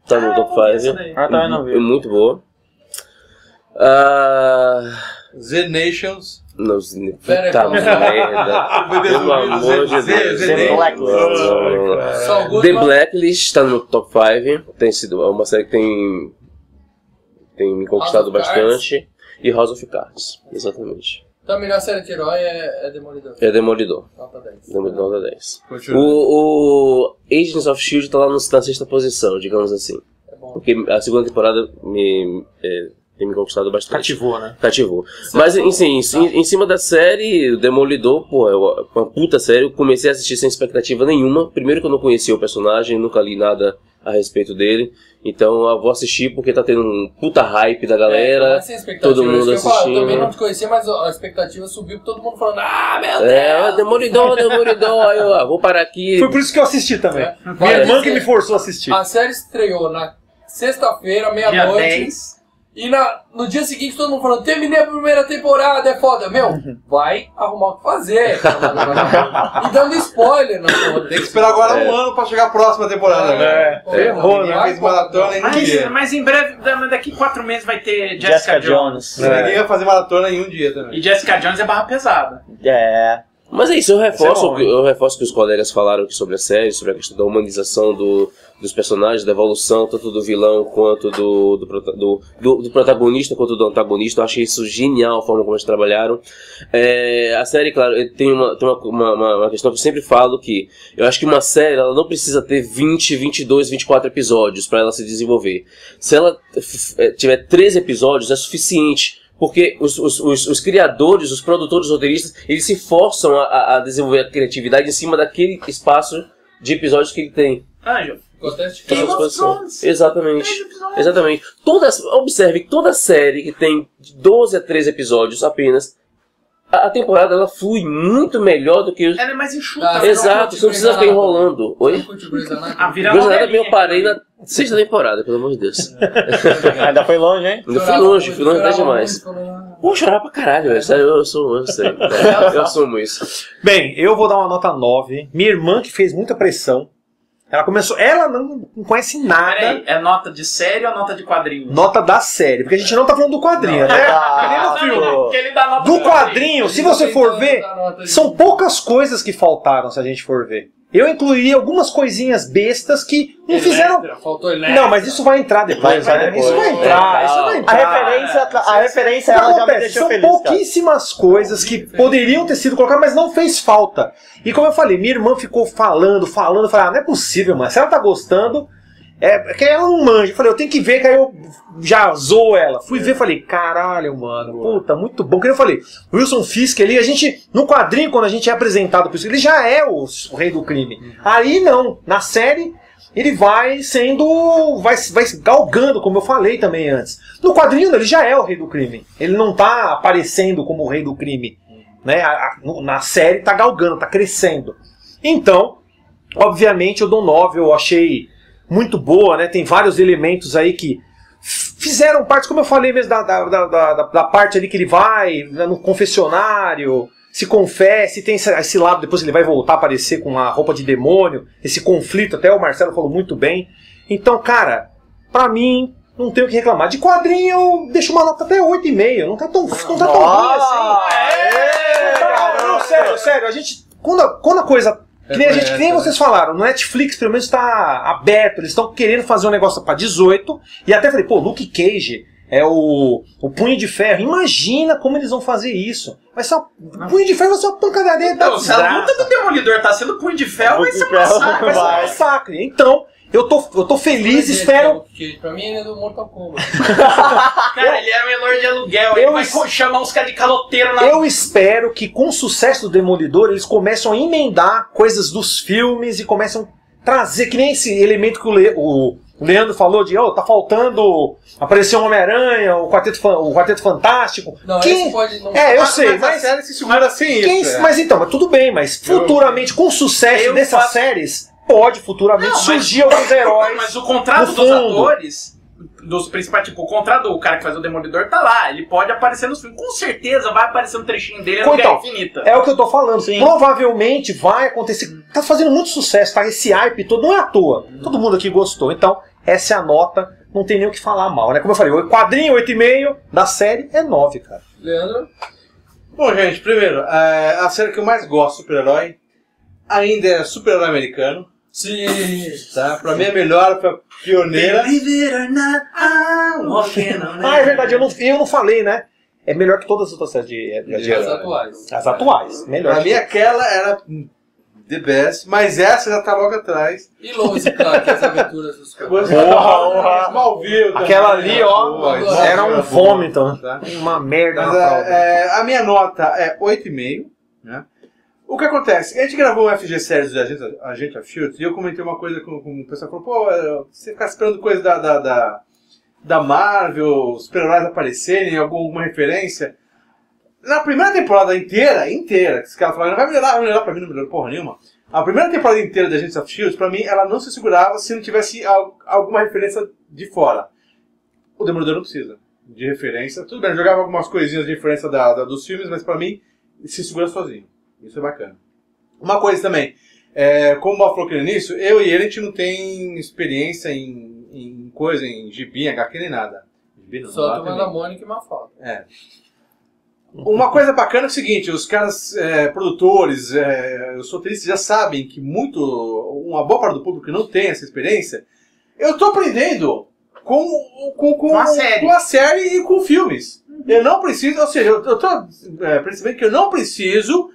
Tá no top 5. Muito boa. The Nations. Não, tá merda. Pelo amor de Deus. The Blacklist tá no top 5. Tem sido uma série que tem me conquistado bastante. E House of Cards, exatamente. Então a melhor série de herói é Demolidor. É Demolidor. Nota 10. Demolidor nota 10. O Agents of Shield tá lá na 6ª posição, digamos assim. Porque a segunda temporada tem me conquistado bastante. Cativou, né? Cativou. Mas, enfim, em cima da série, Demolidor, pô, é uma puta série. Eu comecei a assistir sem expectativa nenhuma. Primeiro que eu não conhecia o personagem, nunca li nada a respeito dele. Então, eu vou assistir porque tá tendo um puta hype da galera. Todo mundo assistindo. Eu também não te conhecia, mas a expectativa subiu, todo mundo falando, ah, meu Deus! Demolidor. Aí eu vou parar aqui. Foi por isso que eu assisti também. Minha irmã que me forçou a assistir. A série estreou na sexta-feira, meia-noite. E no dia seguinte todo mundo falando, terminei a primeira temporada, é foda. Meu, vai arrumar o que fazer. E dando spoiler. Tem que esperar agora um ano pra chegar a próxima temporada. Errou, né? Fez maratona e ninguém queria. Mas em breve, daqui 4 meses vai ter Jessica Jones. Ninguém vai fazer maratona em um dia também. E Jessica Jones é barra pesada. É. Mas é isso, eu reforço o que os colegas falaram aqui sobre a série, sobre a questão da humanização dos personagens, da evolução, tanto do vilão quanto do protagonista, quanto do antagonista. Eu achei isso genial, a forma como eles trabalharam. A série, claro, tem uma questão que eu sempre falo, que eu acho que uma série ela não precisa ter 20, 22, 24 episódios para ela se desenvolver. Se ela tiver 13 episódios, é suficiente. Porque os criadores, os produtores, os roteiristas, eles se forçam a desenvolver a criatividade em cima daquele espaço de episódios que ele tem. Angelo, acontece de Game of Thrones. Exatamente. Observe que toda série que tem 12 a 13 episódios apenas, a temporada ela flui muito melhor do que... Ela é mais enxuta. Exato, você não precisa ficar enrolando. Oi? A virada bem eu parei na 6ª temporada, pelo amor de Deus. Ainda foi longe, hein? Ainda fui longe até demais. Pô, chorava pra caralho, eu assumo isso. Bem, eu vou dar uma nota 9. Minha irmã, que fez muita pressão, ela não conhece nada. Peraí, é nota de série ou nota de quadrinho? Nota da série, porque a gente não tá falando do quadrinho, né? Do quadrinho, se você for ver, são poucas coisas que faltaram, se a gente for ver. Eu incluí algumas coisinhas bestas que não fizeram... Faltou Elektra. Não, mas isso vai entrar depois. Isso vai entrar. A referência ela já me deixou feliz. São pouquíssimas coisas que poderiam ter sido colocadas, mas não fez falta. E como eu falei, minha irmã ficou falando, não é possível, mano. Se ela tá gostando, é porque ela não manja. Eu falei, eu tenho que ver, que aí eu já zoou ela. Fui ver, falei, caralho, mano, puta, muito bom. Que eu falei, Wilson Fisk ali, a gente, no quadrinho, quando a gente é apresentado por isso, ele já é o rei do crime. Aí não, na série, ele vai sendo, vai galgando, como eu falei também antes. No quadrinho, ele já é o rei do crime. Ele não tá aparecendo como o rei do crime. Né? Na série, tá galgando, tá crescendo. Então, obviamente, eu dou 9, eu achei... muito boa, né? Tem vários elementos aí que fizeram parte, como eu falei mesmo, da parte ali que ele vai no confessionário, se confessa, e tem esse lado, depois ele vai voltar a aparecer com a roupa de demônio, esse conflito, até o Marcelo falou muito bem. Então, cara, pra mim, não tenho o que reclamar. De quadrinho, eu deixo uma nota até 8,5, não tá tão ruim assim. Sério, a gente, quando a coisa... Que nem vocês falaram, no Netflix pelo menos está aberto, eles estão querendo fazer um negócio para 18, e até falei, pô, Luke Cage é o Punho de Ferro, imagina como eles vão fazer isso. Vai ser o Punho de Ferro, vai ser uma pancadaria da desgraça. Se a luta do Demolidor tá sendo Punho de Ferro, vai ser um massacre. Vai ser um massacre, então... Eu tô feliz, espero... Pra mim ele é do Mortal Kombat. Cara, ele é um elor de aluguel, ele vai chamar uns caras de caloteiro na... Eu espero que com o sucesso do Demolidor eles começam a emendar coisas dos filmes e começam a trazer, que nem esse elemento que o Leandro falou de, tá faltando aparecer o Homem-Aranha, o Quarteto Fantástico. Não, quem... pode não... eu sei, mas a série se segura sem isso. Mas então, tudo bem, mas futuramente com o sucesso dessas séries... Pode futuramente surgir alguns heróis. Mas o contrato dos atores, dos principais, tipo, o contrato do cara que faz o Demolidor tá lá. Ele pode aparecer nos filmes. Com certeza vai aparecer um trechinho dele na Guerra Infinita. É o que eu tô falando. Sim. Provavelmente vai acontecer. Tá fazendo muito sucesso, tá? Esse hype todo não é à toa. Todo mundo aqui gostou. Então, essa é a nota. Não tem nem o que falar mal, né? Como eu falei, o quadrinho 8,5 da série é 9, cara. Leandro? Bom, gente, primeiro, a série que eu mais gosto, super-herói, ainda é super-herói americano. Sim. Tá? Pra mim é melhor, foi a pioneira. É verdade, eu não falei, né? É melhor que todas as outras séries de as atuais. As atuais. Melhor. Pra mim aquela era the best, mas essa já tá logo atrás. E longe, claro, que as aventuras dos caras. Malvio. Aquela ali, ó, era um vômito, né? Uma merda. Mas a minha nota é 8,5, né? O que acontece? A gente gravou um FG Séries de Agents of Shield e eu comentei uma coisa com o pessoal, falou, pô, você ficar esperando coisa da Marvel, os super-heróis aparecerem, alguma referência. Na primeira temporada inteira, que os caras falaram, vai melhorar, pra mim não melhorou porra nenhuma. A primeira temporada inteira de Agents of Shield, pra mim, ela não se segurava se não tivesse alguma referência de fora. O Demolidor não precisa. de referência. Tudo bem, eu jogava algumas coisinhas de referência dos filmes, mas pra mim se segura sozinho. Isso é bacana. Uma coisa também, como o Bob falou aqui no início, eu e ele a gente não tem experiência em coisa, em gibi, HQ nem nada. Gibi não. Só a turma da Mônica e uma foto. É. Uma coisa bacana é o seguinte, os caras produtores, os roteiristas já sabem que uma boa parte do público que não tem essa experiência, eu tô aprendendo com a série e com filmes. Uhum. Eu não preciso, ou seja, eu tô percebendo que eu não preciso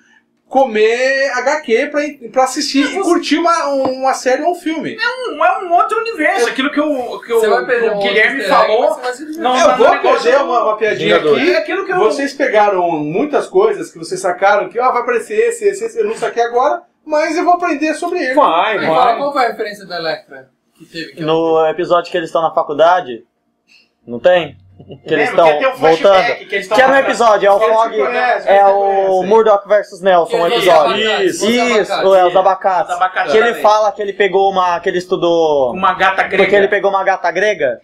comer HQ pra assistir e curtir uma série ou um filme. É um outro universo. Aquilo que o Guilherme falou. Não, eu vou perder uma piadinha aqui. Vocês pegaram muitas coisas que vocês sacaram que vai aparecer esse, eu não saquei agora, mas eu vou aprender sobre ele. Qual foi a referência da Elektra? No episódio que eles estão na faculdade, não tem? Que eles estão voltando. Que é no episódio, é o Murdoch vs Nelson, o episódio. Isso, é os abacates. Que ele fala que ele pegou que ele estudou. Uma gata grega. Porque ele pegou uma gata grega.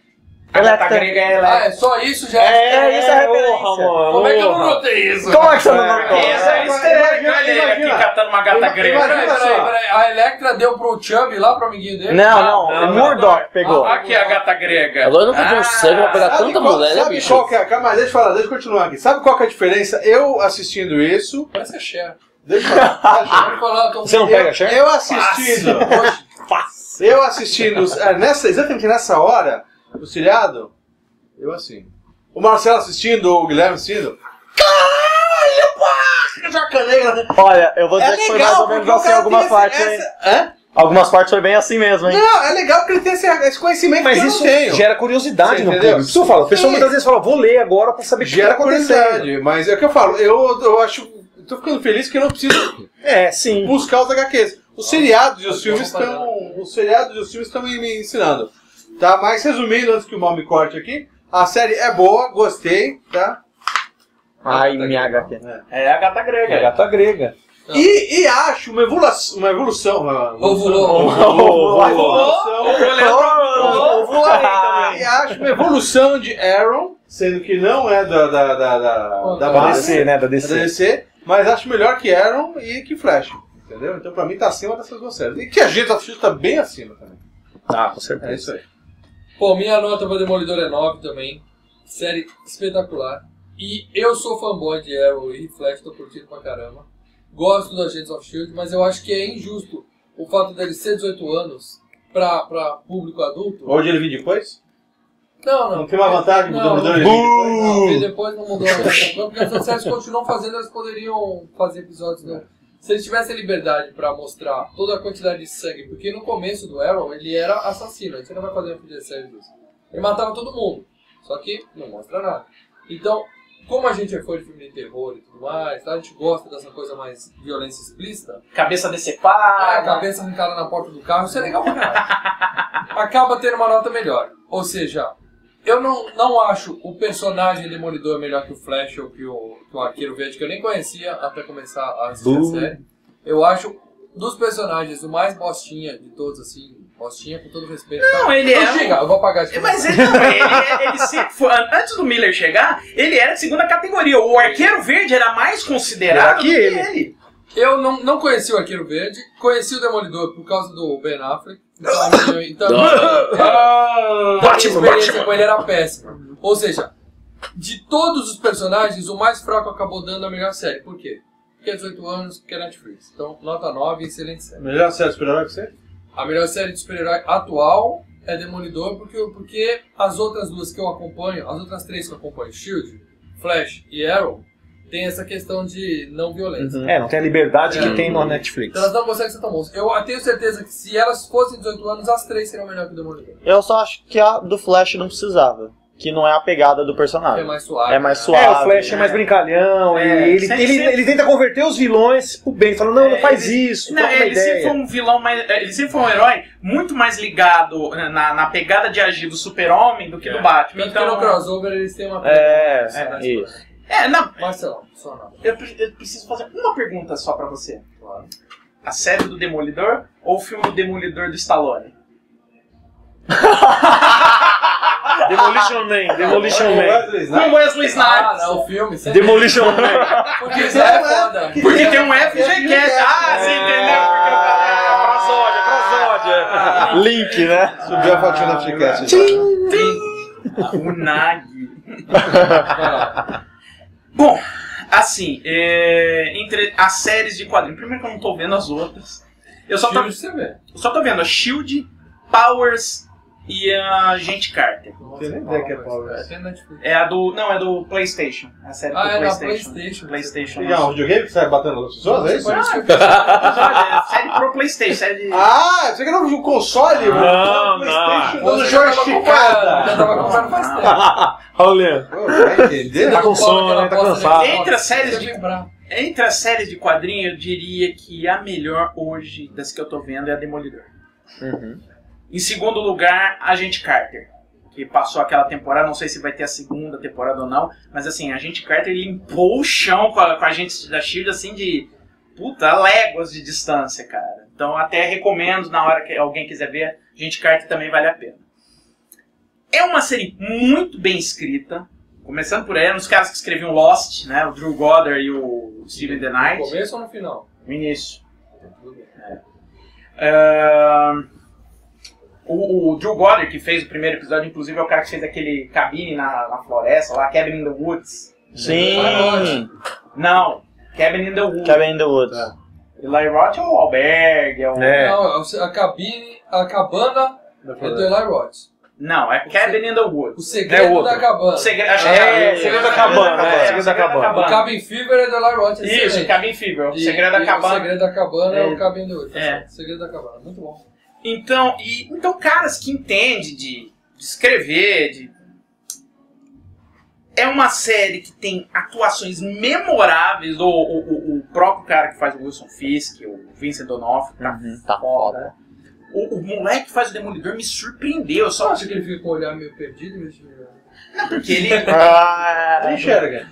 A gata grega é ela. É só isso já. Isso é referência. Como é que eu não notei isso? Como é que você não notou? Isso é estrela aqui catando uma gata grega. Peraí, a Elektra deu pro Chubby lá, pro amiguinho dele? Não, o Murdoch pegou. Aqui a gata grega. Agora eu nunca consigo pegar tanta mulher, né, bicho? Sabe qual que é? Calma, deixa eu continuar aqui. Sabe qual que é a diferença? Eu assistindo isso... Parece a Cher. Deixa eu falar. Você não pega a Cher? Eu assistindo... Eu assistindo... Exatamente nessa hora... O seriado? Eu assim. O Marcelo assistindo, o Guilherme assistindo. Caralho, pá! Jacanei! Olha, eu vou dizer que foi mais ou menos assim alguma parte, hein? Algumas partes foi bem assim mesmo, hein? Não, é legal porque ele tem esse conhecimento. Mas que isso gera curiosidade no público. Isso eu falo. A pessoa muitas vezes fala, vou ler agora pra saber o que vai acontecer. Gera curiosidade, mas é o que eu falo. Eu acho... Tô ficando feliz que eu não preciso buscar os HQs. Os seriados e os filmes estão me ensinando. Tá, mas resumindo, antes que o mal me corte aqui, a série é boa, gostei, tá? Ai, minha HQ. É a gata grega. É a gata grega. E acho uma evolução. E acho uma evolução de Arrow, sendo que não é da base, né? Da DC, mas acho melhor que Arrow e que Flash. Entendeu? Então pra mim tá acima dessas duas séries. E que a gente assiste tá bem acima também. Tá, com certeza. É isso aí. Pô, minha nota para Demolidor é 9 também. Série espetacular. E eu sou fã de Arrow e Flash, tô curtindo pra caramba. Gosto do Agents of Shield, mas eu acho que é injusto o fato dele ser 18 anos pra público adulto. Onde ele vir depois? Não. Não tem uma vantagem pro Demolidor? Não, depois não mudou. Porque essas séries continuam fazendo, elas poderiam fazer episódios, né? Se eles tivessem liberdade pra mostrar toda a quantidade de sangue, porque no começo do Arrow ele era assassino, a gente não vai fazer uma FG Séries disso. Ele matava todo mundo, só que não mostra nada. Então, como a gente é fã de filme de terror e tudo mais, tá? A gente gosta dessa coisa mais violência explícita. Cabeça decepada. Cabeça arrancada na porta do carro, isso é legal pra caralho. Acaba tendo uma nota melhor. Ou seja, eu não acho o personagem Demolidor melhor que o Flash ou que o Arqueiro Verde, que eu nem conhecia até começar a assistir a série. Eu acho, dos personagens, o mais bostinha de todos, assim, bostinha com todo respeito. Não, tá? Ele é... Chega, eu vou apagar isso. Mas ele não, ele sempre foi... Antes do Miller chegar, ele era de segunda categoria. O Arqueiro Verde era mais considerado do que ele. Eu não conheci o Arqueiro Verde, conheci o Demolidor por causa do Ben Affleck. Então a experiência com ele era péssima. Ou seja, de todos os personagens, o mais fraco acabou dando a melhor série. Por quê? Porque é 18 anos, porque é Netflix. Então, nota 9, excelente série. Melhor série de super-herói que você? A melhor série de super-herói atual é Demolidor, porque as outras duas que eu acompanho, as outras três que eu acompanho, Shield, Flash e Arrow, tem essa questão de não violência. Não tem a liberdade que tem na Netflix. Então elas não conseguem ser tão bons. Eu tenho certeza que se elas fossem 18 anos, as três seriam melhor que o Demolidor. Eu só acho que a do Flash não precisava. Que não é a pegada do personagem. É mais suave. O Flash é mais brincalhão. Ele tenta converter os vilões pro bem. Falando, não faz isso. Não, ele sempre foi um vilão, ele sempre foi um herói muito mais ligado na pegada de agir do Super-Homem do que do Batman. Então no crossover eles têm uma pegada. Isso. Marcelo, só nada. Eu preciso fazer uma pergunta só pra você. Claro. A série do Demolidor ou o filme do Demolidor do Stallone? Demolition Man. Com Wesley Snipes. Ah, não, o filme. Demolition Man. Porque isso é foda. Porque tem um FGCast. Ah, você entendeu? Prozódia. Link, né? Subiu a fotinha do FGCast. Unagi. Bom, assim, entre as séries de quadrinhos, primeiro que eu não tô vendo as outras. Eu só tô, vendo a Shield, Powers e a Agente Carter. Você nem vê que é Powers. É a do. Não, é do PlayStation. A série do PlayStation. PlayStation. É um videogame que sai batendo nas pessoas, é isso? Ah, é série pro PlayStation. Série... Ah, você quer não um console? Não, não. PlayStation dando joystickada. Eu tava comprando faz tempo. Olha o Leandro. Vai entender? Tá com sono, tá cansado. Entre as séries de. Entre as séries de quadrinho, eu diria que a melhor hoje das que eu tô vendo é a Demolidor. Uhum. Em segundo lugar, a Agente Carter, que passou aquela temporada, não sei se vai ter a segunda temporada ou não, mas assim, a Agente Carter limpou o chão com a gente da Shield, assim, de puta, léguas de distância, cara. Então até recomendo, na hora que alguém quiser ver, a Agente Carter também vale a pena. É uma série muito bem escrita. Começando por aí, nos caras que escreviam Lost, né? O Drew Goddard e o Steven The Knight. No começo ou no final? No início. O Drew Goddard, que fez o primeiro episódio, inclusive, é o cara que fez aquele cabine na floresta, lá, Cabin in the Woods. Sim! Não, Cabin in the Woods. Cabin in the Woods. Eli Roth é o albergue, é o... Não, a cabine, a cabana é do Eli Roth. Não, é Cabin in the Woods. O segredo da cabana. Segredo da cabana. Segredo da cabana. O Cabin Fever é do Eli Roth. Isso, Cabin Fever. O segredo da cabana. O segredo da cabana é o Cabin in the Woods. O segredo da cabana. Muito bom. Então, caras que entendem de escrever, é uma série que tem atuações memoráveis. O próprio cara que faz o Wilson Fisk, o Vincent Onofre, tá foda. O moleque que faz o Demolidor me surpreendeu. Eu só acho que ele fica com o olhar meio perdido, Não, porque ele... Ele enxerga.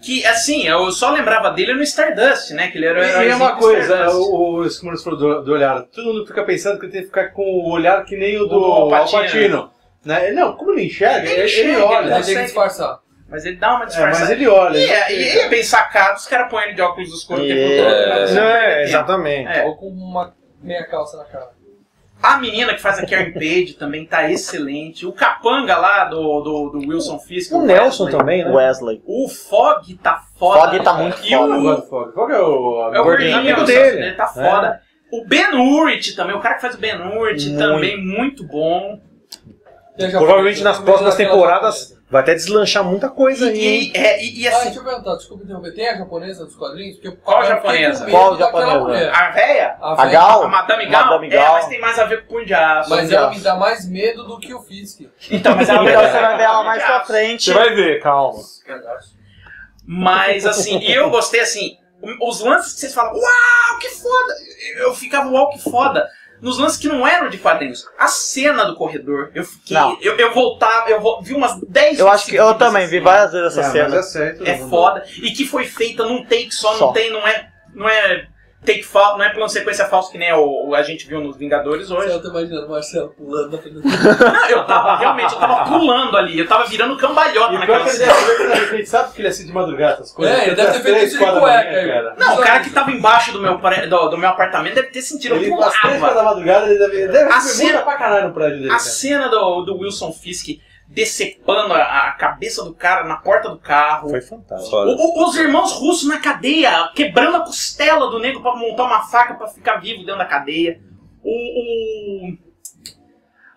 Que, assim, eu só lembrava dele no Stardust, né? Que ele era... E é uma coisa, os que falou do olhar. Todo mundo fica pensando que ele tem que ficar com o olhar que nem o do Al Pacino. Né? Não, como ele enxerga, ele olha. Ele tem que disfarçar. Mas ele dá uma disfarçada. Mas ele olha. E é bem sacado, os caras põem ele de óculos escuros. Exatamente. Ou com uma... meia calça na cara. A menina que faz a Karen Page também tá excelente. O capanga lá do Wilson Fisk. O Nelson Wesley, também, né? Wesley. O Fogg tá foda. Fogg tá muito foda. Fogg é o gordinho amigo dele. Ele tá foda. O Ben Urich também. O cara que faz o Ben Urich também muito bom. Provavelmente nas próximas temporadas vai até deslanchar muita coisa aí. Assim, deixa eu perguntar, desculpa interromper. Tem a japonesa dos quadrinhos? Qual japonesa? Qual japonesa? A véia? A Gal? A Madame Gal? Mas tem mais a ver com o Punho de Aço. Mas ela me dá mais medo do que o Fisk. Então, mas você vai ver ela mais pra frente. Você vai ver, calma. Mas assim, e eu gostei assim, os lances que vocês falam, uau, que foda! Eu ficava, uau, que foda! Nos lances que não eram de quadrinhos. A cena do corredor, eu fiquei... Eu voltava, vi umas 10 eu acho que eu também vi várias vezes essa cena. É foda. E que foi feita num take só. Não é take falso, não é plano sequência falso que nem a gente viu nos Vingadores hoje. Eu tô imaginando o Marcelo pulando na frente do... Não, eu tava pulando ali. Eu tava virando cambalhota naquela cena. A gente sabe que ele é assim de madrugada, essas coisas. Ele deve ter feito isso de cueca. Não, o cara que tava embaixo do meu apartamento deve ter sentido. Eu pulava. Às 3 horas da madrugada, ele deve ter muita pra caralho no prédio dele. A cena do Wilson Fisk decepando a cabeça do cara na porta do carro. Foi fantástico. Os irmãos russos na cadeia, quebrando a costela do nego pra montar uma faca pra ficar vivo dentro da cadeia.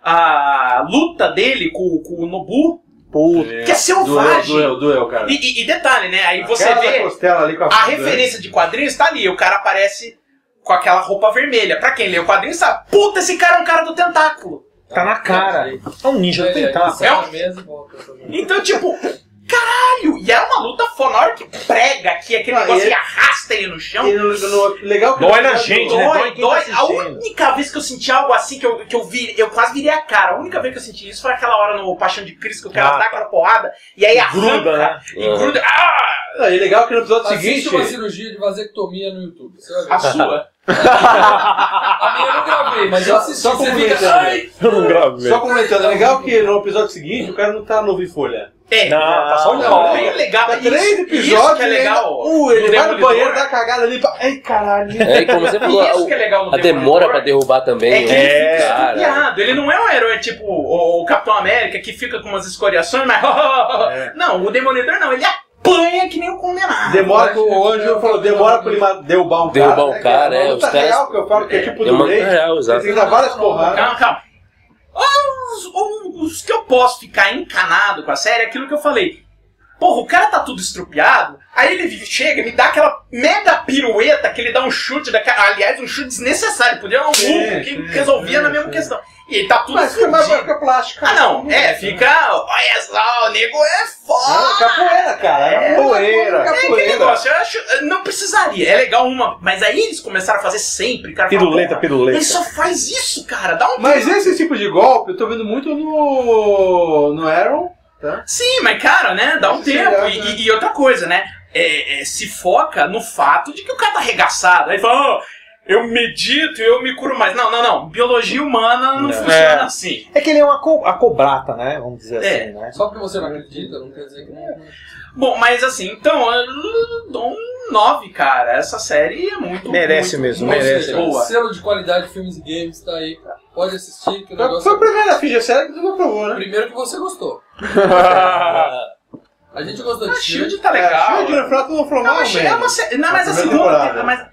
A luta dele com o Nobu. Puta, que é selvagem. Doeu, cara. E detalhe, né? Aí você vê a referência de quadrinhos tá ali. O cara aparece com aquela roupa vermelha. Pra quem lê o quadrinho sabe, puta, esse cara é um cara do tentáculo. Tá na cara. É um ninja do tentáculo. Então, tipo, caralho! E é uma luta foda. Na hora que prega aqui, aquele negócio que arrasta ele no chão. Legal. Dói na gente, né? Dói. A única vez que eu senti algo assim, eu quase virei a cara. A única vez que eu senti isso foi aquela hora no Paixão de Cristo, que o cara dá aquela porrada e aí arranca. E gruda. Ah! E legal que no episódio seguinte... Assiste uma cirurgia de vasectomia no YouTube. A sua? A minha eu não gravei, mas eu assisti. Só comentando, é legal que no episódio seguinte o cara não tá no Vifolha. É, não, tá só um homem. É legal, tá três episódios. É legal. Ele vai no banheiro, dá cagada ali. Ai, caralho. É, como você falou, isso que é legal no a demora pra derrubar também. É, que ele não é um herói tipo o Capitão América que fica com umas escoriações, mas. Não, o Demolidor não, ele apanha que nem o condenado. Demora pro anjo, falou, demora pra ele derrubar um cara. Derrubar um cara, é. Os caras. É legal que eu falo que é tipo do Rei. Ele dá várias porradas. Calma. Os que eu posso ficar encanado com a série é aquilo que eu falei. Porra, o cara tá tudo estrupiado, aí ele chega e me dá aquela mega pirueta que ele dá um chute, aliás, um chute desnecessário, podia um Hulk que resolvia na mesma questão. E ele tá tudo fica plástico. Ah, não, fica... Olha só, o nego é foda! Não, capoeira, cara, é capoeira. Que negócio, eu acho... Não precisaria, é legal uma... Mas aí eles começaram a fazer sempre, cara. Piruleta, piruleta. Ele só faz isso, cara, dá um... Mas esse tipo de golpe eu tô vendo muito no Arrow, tá? Sim, mas cara, né, dá um tempo. Legal, né? E outra coisa, né, se foca no fato de que o cara tá arregaçado. Aí fala... Eu medito e eu me curo mais. Não, não, não. Biologia humana não funciona assim. É que ele é uma cobrata, né? Vamos dizer assim, né? Só porque você não acredita, não quer dizer que não é. Bom, mas assim, então, eu dou um 9, cara. Essa série é muito merece boa. Selo de qualidade, Filmes e Games, tá aí, cara. Pode assistir, que o negócio... Foi a primeira FG Séries que você aprovou, né? Primeiro que você gostou. A gente gostou de Shield. Shield tá legal. Mas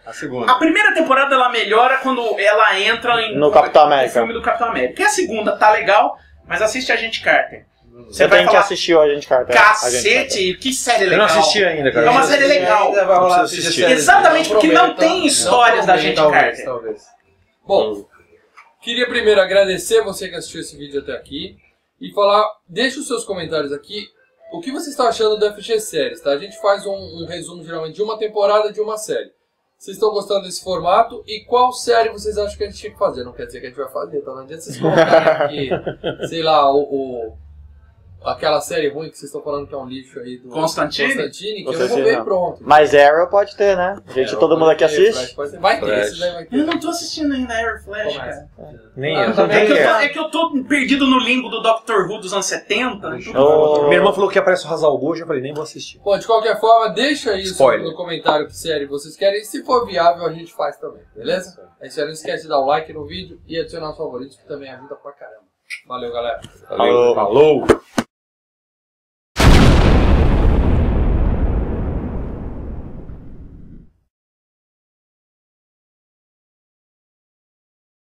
a segunda. A primeira temporada ela melhora quando ela entra no Capitão América. No filme do Capitão América. E a segunda tá legal, mas assiste a Agente Carter. Você tem que assistir o Agente Carter. Cacete, que série legal. Eu não assisti ainda, cara. É uma série legal. Exatamente, porque não tem histórias da Agente Carter. Bom, queria primeiro agradecer você que assistiu esse vídeo até aqui e falar, deixa os seus comentários aqui. O que você está achando do FG Séries, tá? A gente faz um resumo, geralmente, de uma temporada de uma série. Vocês estão gostando desse formato? E qual série vocês acham que a gente tinha que fazer? Não quer dizer que a gente vai fazer, tá? Não adianta vocês colocarem aqui, sei lá, aquela série ruim que vocês estão falando que é um lixo aí do... Constantine, que eu não vou ver pronto. Mas Arrow pode ter, né? Gente, todo mundo aqui assiste. Vai ter, esses aí vai ter. Eu não tô assistindo ainda Arrow Flash, cara. Nem eu. É que eu tô perdido no limbo do Doctor Who dos anos 70. Minha irmã falou que aparece o Hazal Gojo, eu falei, nem vou assistir. Bom, de qualquer forma, deixa isso no comentário que série vocês querem. E se for viável, a gente faz também, beleza? É isso aí, não esquece de dar o like no vídeo e adicionar os favoritos, que também ajuda pra caramba. Valeu, galera. Valeu. Falou.